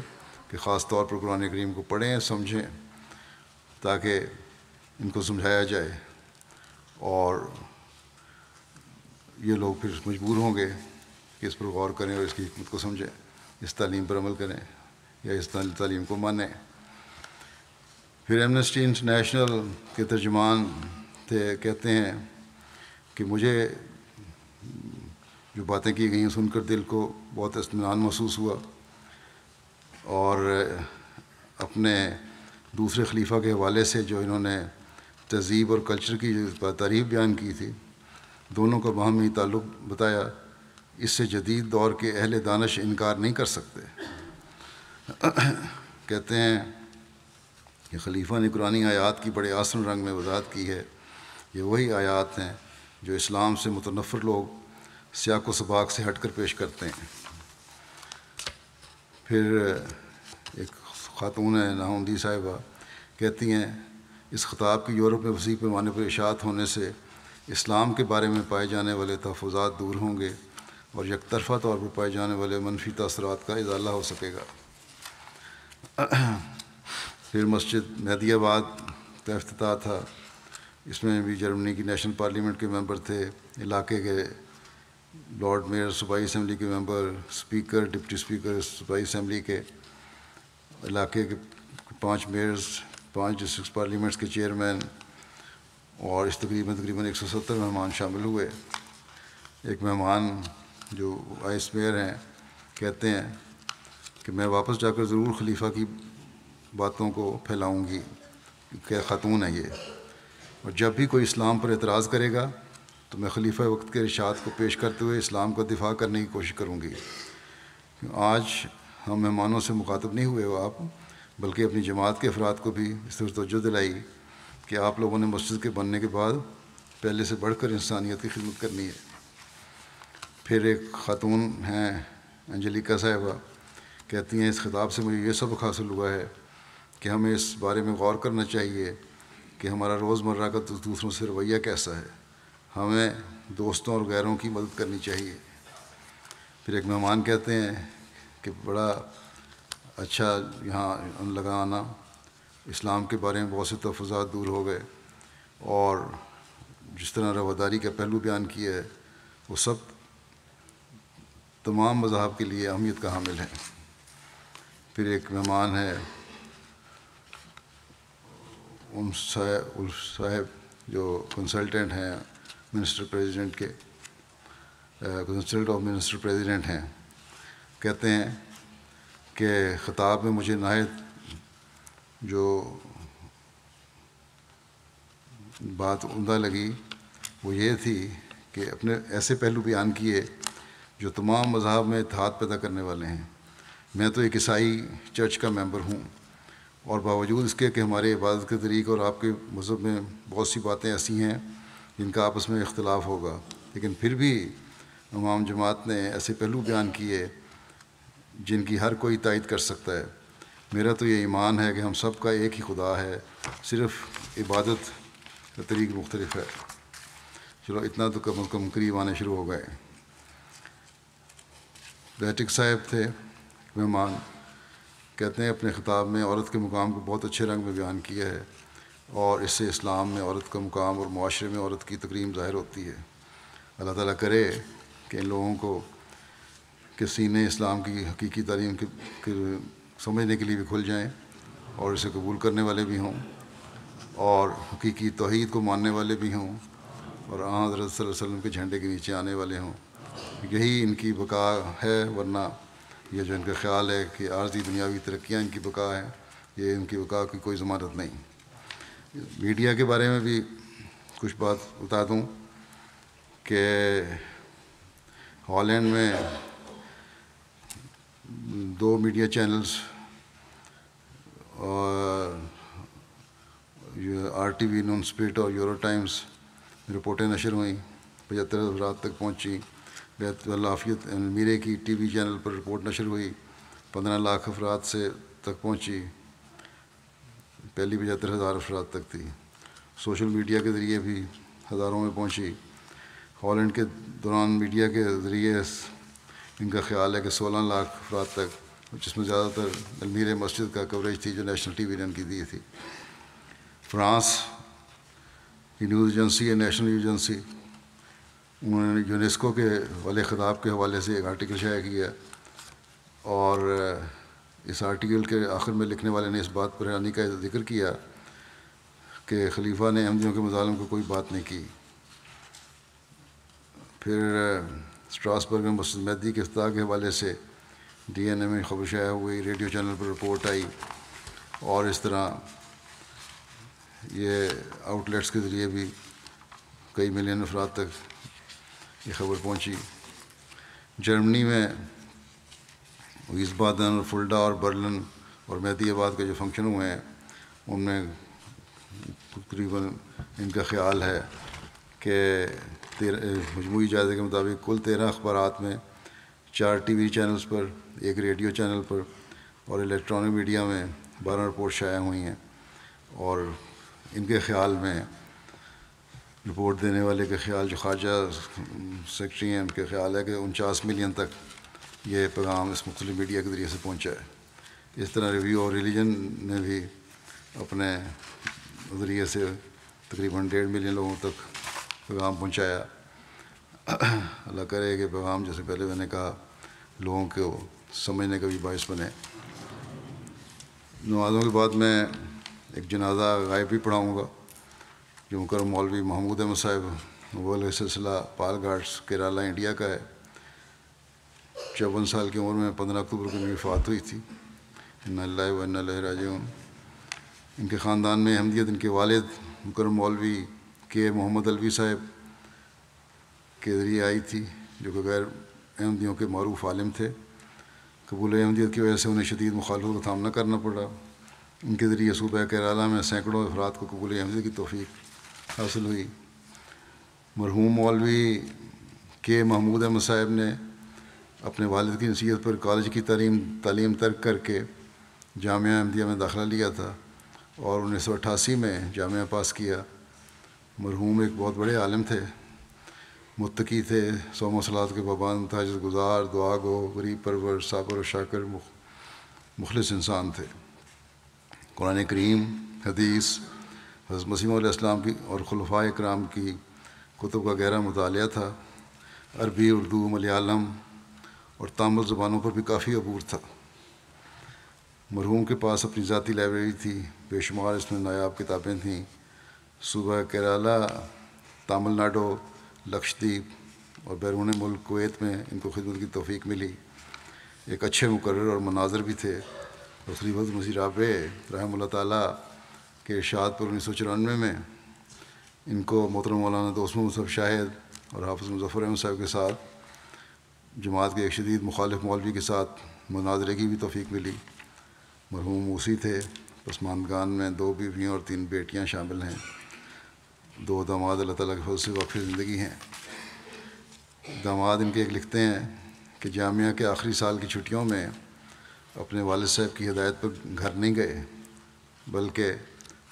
कि ख़ास तौर पर कुरान करीम को पढ़ें, समझें, ताकि इनको समझाया जाए और ये लोग फिर मजबूर होंगे कि इस पर गौर करें और इसकी हिकमत को समझें, इस तालीम पर अमल करें या इस तालीम को मानें। फिर एमनेस्टी इंटरनेशनल के तर्जुमान थे, कहते हैं कि मुझे जो बातें की गई हैं सुनकर दिल को बहुत इत्मीनान महसूस हुआ और अपने दूसरे खलीफा के हवाले से जो इन्होंने तहज़ीब और कल्चर की तारीफ़ बयान की थी, दोनों का बाहमी ताल्लुक़ बताया। इससे जदीद दौर के अहले दानिश इनकार नहीं कर सकते। कहते हैं कि खलीफा ने कुरानी आयात की बड़े आसन रंग में वजाहत की है। ये वही आयात हैं जो इस्लाम से मुतनफ़र लोग सियाक़ो सबाक़ से हट कर पेश करते हैं। फिर एक ख़ातून है नाउंदी साहिबा, कहती हैं इस ख़िताब की यूरोप में वसी पैमाने पर इशाअत होने से इस्लाम के बारे में पाए जाने वाले तहफ़ुज़ात दूर होंगे और यकतरफा तौर पर पाए जाने वाले मनफी तसरात का इजाला हो सकेगा। फिर मस्जिद मेहदीयाबाद का अफ्ताह था, इसमें भी जर्मनी की नेशनल पार्लियामेंट के मेंबर थे, इलाके के लॉर्ड मेयर, सूबाई असम्बली के मेंबर, स्पीकर, डिप्टी स्पीकर सूबाई असम्बली के, इलाके के पांच मेयर्स, पांच डिस्ट्रिक्ट पार्लियामेंट्स के चेयरमैन, और इस तकरीबन तकरीबन एक सौ सत्तर मेहमान शामिल हुए। एक मेहमान जो वाइस मेयर हैं कहते हैं कि मैं वापस जाकर ज़रूर खलीफा की बातों को फैलाऊंगी, क्या ख़ातून है ये, और जब भी कोई इस्लाम पर एतराज़ करेगा तो मैं खलीफा वक्त के इरशाद को पेश करते हुए इस्लाम का दिफा करने की कोशिश करूँगी। आज हम मेहमानों से मुखातब नहीं हुए हो आप, बल्कि अपनी जमात के अफराद को भी इस तरह तवज्जो दिलाई कि आप लोगों ने मस्जिद के बनने के बाद पहले से बढ़कर इंसानियत की खिदमत करनी है। फिर एक ख़ातून हैं अंजलिका साहिबा, कहती हैं इस खिताब से मुझे ये सबक हासिल हुआ है कि हमें इस बारे में गौर करना चाहिए कि हमारा रोज़मर्रा का दूसरों से रवैया कैसा है, हमें दोस्तों और गैरों की मदद करनी चाहिए। फिर एक मेहमान कहते हैं कि बड़ा अच्छा यहाँ लगा आना, इस्लाम के बारे में बहुत से तहफ़्फ़ुज़ात दूर हो गए, और जिस तरह रवादारी का पहलू बयान किया है वो सब तमाम मज़ाहब के लिए अहमियत का हामिल है। फिर एक मेहमान है उन साहब जो कंसल्टेंट हैं मिनिस्टर प्रेसिडेंट के, कंसल्ट ऑफ मिनिस्टर प्रेसिडेंट हैं, कहते हैं कि ख़िताब में मुझे नायत जो बात उम्दा लगी वो ये थी कि अपने ऐसे पहलू बयान किए जो तमाम मज़हब में इत्तेहाद पैदा करने वाले हैं। मैं तो एक ईसाई चर्च का मेंबर हूँ, और बावजूद इसके कि हमारे इबादत के तरीक़े और आपके मज़हब में बहुत सी बातें ऐसी हैं जिनका आपस में इख्तिलाफ़ होगा, लेकिन फिर भी इमाम जमात ने ऐसे पहलू बयान किए जिनकी हर कोई तायद कर सकता है। मेरा तो ये ईमान है कि हम सब का एक ही खुदा है, सिर्फ़ इबादत का तरीक़ मुख्तलिफ है। चलो इतना तो कम अज़ कम करीब आने शुरू हो गए। बैटिक साहब थे मेहमान, कहते हैं अपने ख़िताब में औरत के मुकाम को बहुत अच्छे रंग में बयान किया है, और इससे इस्लाम में औरत का मुकाम और माशरे में औरत की तकरीम ज़ाहिर होती है। अल्लाह ताला करे कि इन लोगों को के सीने इस्लाम की हकीकी तालीम के, के समझने के लिए भी खुल जाएं, और इसे कबूल करने वाले भी हों, और हकीकी तौहीद को मानने वाले भी हों, और आन हज़रत सल्लल्लाहु अलैहि वसल्लम के झंडे के नीचे आने वाले हों। यही इनकी बका है, वरना यह जो इनका ख्याल है कि आर्जी दुनियावी तरक्कियाँ इनकी बका है, ये इनकी बका की कोई ज़मानत नहीं। मीडिया के बारे में भी कुछ बात बता दूँ कि हॉलैंड में दो मीडिया चैनल्स और आर टी वी, नॉन स्पिट और यूरो टाइम्स रिपोर्टें नशर हुईं, पचहत्तर रात तक पहुँची। बैतुल्लाफियत अलमीरे की टीवी चैनल पर रिपोर्ट नशर हुई, पंद्रह लाख अफराद से तक पहुँची, पहली पचहत्तर हज़ार अफराद तक थी। सोशल मीडिया के ज़रिए भी हज़ारों में पहुँची। हॉलैंड के दौरान मीडिया के ज़रिए इनका ख्याल है कि सोलह लाख अफराद तक, जिसमें ज़्यादातर अलमीरे मस्जिद का कवरेज थी जो नेशनल टी वी ने इनकी दी थी। फ्रांस की न्यूज़ एजेंसी है नेशनल एजेंसी, उन्होंने यूनेस्को के वाले ख़िताब के हवाले से एक आर्टिकल शाया किया, और इस आर्टिकल के आखिर में लिखने वाले ने इस बात पर हैरानी का जिक्र किया कि खलीफा ने अहमदियों के मुजालिम को कोई बात नहीं की। फिर स्ट्रासबर्ग में मस्जिद मेहदी के इफ्ताह के हवाले से डी एन ए में खबर शाया हुई, रेडियो चैनल पर रिपोर्ट आई, और इस तरह ये आउटलेट्स के ज़रिए भी कई मिलियन अफराद तक ये खबर पहुंची। जर्मनी में विस्बादन और फुल्डा और बर्लिन और मेहदीयाबाद के जो फंक्शन हुए हैं उनमें तकरीबन इनका ख्याल है कि मजमूई जायज़े के मुताबिक कुल तेरह अखबारात में, चार टीवी चैनल्स पर, एक रेडियो चैनल पर और इलेक्ट्रॉनिक मीडिया में बारह रिपोर्ट शाया हुई हैं, और इनके ख्याल में रिपोर्ट देने वाले के ख्याल जो ख़ारजा सेक्रेटरी हैं उनके ख्याल है कि उनचास मिलियन तक ये पैगाम इस मुख्तलिफ़ मीडिया के ज़रिए से पहुँचा है। इस तरह रिव्यू और रिलीजन ने भी अपने ज़रिए से तकरीबन डेढ़ मिलियन लोगों तक पैगाम पहुँचाया। अल्लाह करे कि पैगाम जैसे पहले मैंने कहा लोगों को समझने का भी बायस बने। नमाज़ों के बाद मैं एक जनाजा गायब भी पढ़ाऊँगा जो मुकर्रम मौलवी महमूद अहमद साहब वो सिलसिला पालघाट केरला इंडिया का है। चौवन साल की उम्र में पंद्रह अक्टूबर को मेरी वफ़ात हुई थी। इन्ना लिल्लाहि व इन्ना इलैहि राजिऊन। इनके ख़ानदान में अहमदियत इनके वालिद मुकर्रम मौलवी के मोहम्मद अलवी साहब के ज़रिए आई थी जो कि गैर अहमदियों के मरूफ आलिम थे। कबूल अहमदियत की वजह से उन्हें शदीद मुखालफत का सामना करना पड़ा। इनके ज़रिए सूबा केरला में सैकड़ों अफराद को कबूल अहमदियत की तौफ़ीक हासिल हुई। मरहूम मौलवी के महमूद अहमद साहब ने अपने वालिद की नसीहत पर कॉलेज की तालीम तालीम तर्क करके जामिया अहमदिया में दाखिला लिया था और उन्नीस सौ अट्ठासी में जामिया पास किया। मरहूम एक बहुत बड़े आलिम थे, मुत्तकी थे, सौम सलात के पाबंद, ताजुज़गुज़ार, दुआगो, गरीब परवर, साबर और शाकिर मुखलिस इंसान थे। कुरान करीम, हदीस, हज़रत मसीह मौद अलैहिस्सलाम की और खुलफ़ाए-ए-किराम की कुतुब का गहरा मुतालिया था। अरबी, उर्दू, मलयालम और तामिल ज़बानों पर भी काफ़ी अबूर था। मरहूम के पास अपनी ज़ाती लाइब्रेरी थी, बेशुमार इसमें नायाब किताबें थीं। सूबा केरला, तमिलनाडु, लक्षद्वीप और बैरून मुल्क कुवैत में इनको खिदमत की तौफ़ीक मिली। एक अच्छे मुकर्रर और मनाज़र भी थे। खलीफत मसीह राबे रहमतुल्लाह ताला के इरशाद पर उन्नीस सौ चौरानवे में इनको मोहतरम मौलाना दोस्त मुसफ़ शाहिद और हाफिज़ मुजफ़र अहमद साहब के साथ जमात के एक शदीद मुखालिफ मौलवी के साथ मुनाजरे की भी तौफ़ीक मिली। मरहूम मूसी थे। पसमानदान में दो बीवियाँ और तीन बेटियाँ शामिल हैं। दो दामाद अल्लाह ताला के फज़ल से वाक़फ़ी ज़िंदगी हैं। दामाद इनके एक लिखते हैं कि जामिया के आखिरी साल की छुट्टियों में अपने वालिद साहब की हिदायत पर घर नहीं गए बल्कि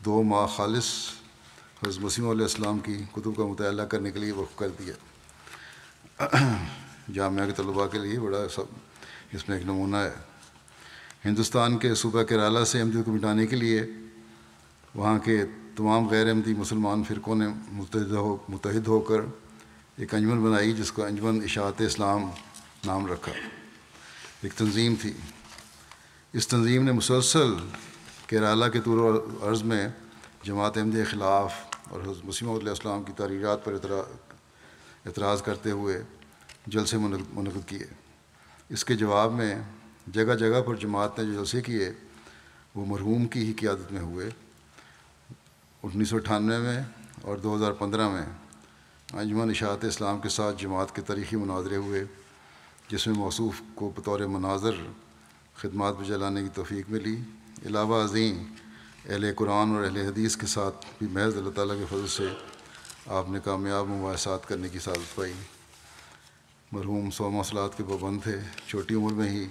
दो माह खालिस हज़रत मसीह मौद अलैहिस्सलाम की कुतुब का मुताला करने के लिए वक़्फ़ कर दिया। जामिया के तलबा के लिए बड़ा सब इसमें एक नमूना है। हिंदुस्तान के सूबा केरला से अहमदियत को मिटाने के लिए वहाँ के तमाम गैर अहमदी मुसलमान फ़िरक़ों ने मुत्तहिद हो मुत्तहिद होकर एक अंजुमन बनाई जिसको अंजुमन इशाअत इस्लाम नाम रखा। एक तंजीम थी। इस तंजीम ने मुसलसल केरला के तूर अर्ज़ में जमात अहमदिया के ख़िलाफ़ और हज़रत मसीह मौद अलैहिस्सलाम की तारीख़ात पर एतराज़ करते हुए जलसे मुनक़द किए। इसके जवाब में जगह जगह पर जमात ने जो जलसे किए वो मरहूम की ही क़ियादत में हुए। उन्नीस सौ अठानवे में और दो हज़ार पंद्रह में अंजुमन इशाअत इस्लाम के साथ जमात के तारीख़ी मुनाजरे हुए जिसमें मौसूफ़ को बतौर मनाजर ख़िदमत पर जलाने की तौफ़ीक मिली। अलावा अज़ीम अहले कुरान और अहले हदीस के साथ भी महज़ अल्लाह ताला के फज़ल से आपने कामयाब मुबाहसात करने की सादत पाई। मरहूम सौम सलात के पाबंद थे। छोटी उम्र में ही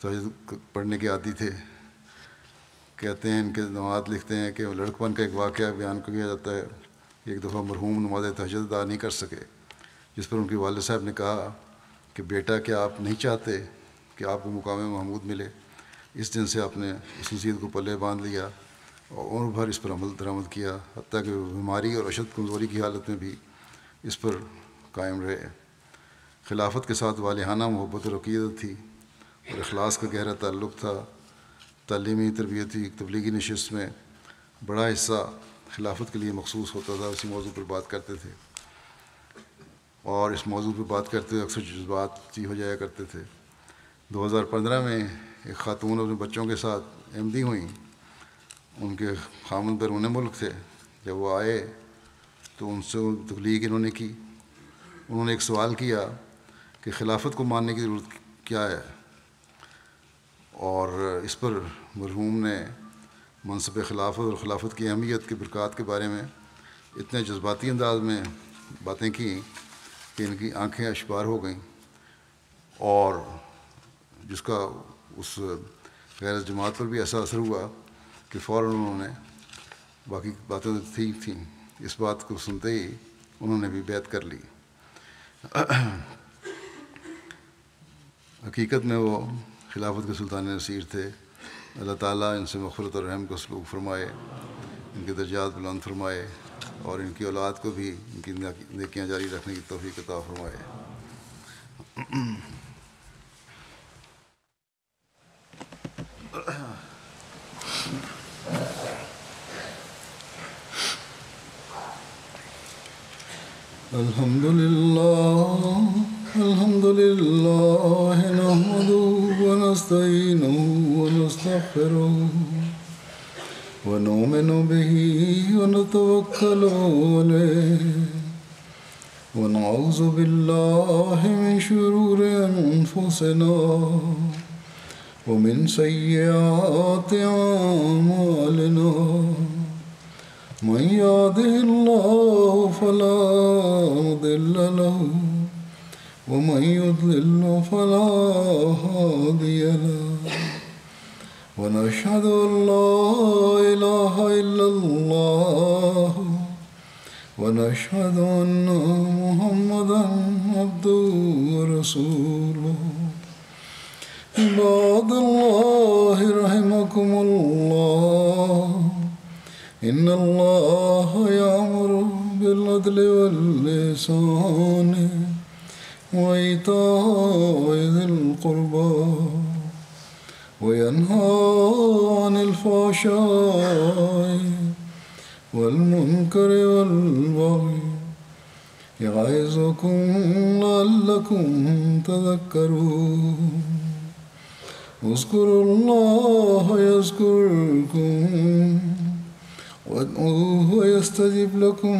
तहज्जुद पढ़ने के आदी थे। कहते हैं इनके दामाद लिखते हैं कि लड़कपन का एक वाक़या बयान किया जाता है। एक दफ़ा मरहूम नमाज़ तहज्जुद अदा नहीं कर सके जिस पर उनके वालिद साहब ने कहा कि बेटा क्या आप नहीं चाहते कि आपको मुकाम महमूद मिले। इस दिन से आपने उस नसीहत को पल्ले बांध लिया और उम्र भर इस पर अमल दरामद किया हत्ता कि बीमारी और अशद कमज़ोरी की हालत में भी इस पर कायम रहे। खिलाफत के साथ वालिहाना मोहब्बत और अक़ीदत थी और अखलास का गहरा ताल्लुक़ था। तालीमी, तरबियती, तबलीगी नशिस्त में बड़ा हिस्सा खिलाफत के लिए मखसूस होता था। उसी मौजू पर बात करते थे और इस मौजू पर बात करते हुए अक्सर जज्बाती हो जाया करते थे। दो हज़ार पंद्रह में एक खातून अपने बच्चों के साथ एमडी हुई। उनके खामन बैरून मुल्क थे। जब वो आए तो उनसे तबलीग इन्होंने की। उन्होंने एक सवाल किया कि खिलाफत को मानने की ज़रूरत क्या है और इस पर मरहूम ने मनसब खिलाफत और खिलाफत की अहमियत की बरक़ात के बारे में इतने जज्बाती अंदाज में बातें की कि इनकी आँखें अशबार हो गईं और जिसका उस गैर जमात पर भी ऐसा असर हुआ कि फ़ौरन उन्होंने बाकी बातें तो ठीक थी, थी इस बात को सुनते ही उन्होंने भी बैत कर ली। हकीकत में वो खिलाफत के सुल्तान नसीर थे। अल्लाह ताला इनसे मग़फ़िरत और रहम का सलूक फ़रमाए, इनके दर्जात बुलंद फ़रमाए और इनकी औलाद को भी इनकी नेकियां जारी रखने की तौफ़ीक़ अता फ़रमाए। अल्हम्दुलिल्लाह الحمد لله نحمده ونستعينه ونستغفره ونؤمن به ونتوكل عليه ونعوذ بالله من شرور أنفسنا ومن سيئات أعمالنا من يهده الله فلا مضل له ومن يضلل فلا هادي له ونشهد أن لا إله إلا الله ونشهد أن محمدا عبده ورسوله عباد الله رحمكم الله إن الله يأمر بالعدل والإحسان وإيتاء ذي القربى وينهى عن الفحشاء والمنكر والبغي يعظكم لعلكم تذكرون اذكروا الله يذكركم وادعوه يستجب لكم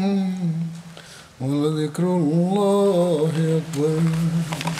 وَلَذِكْرُ اللَّهِ أَكْبَرُ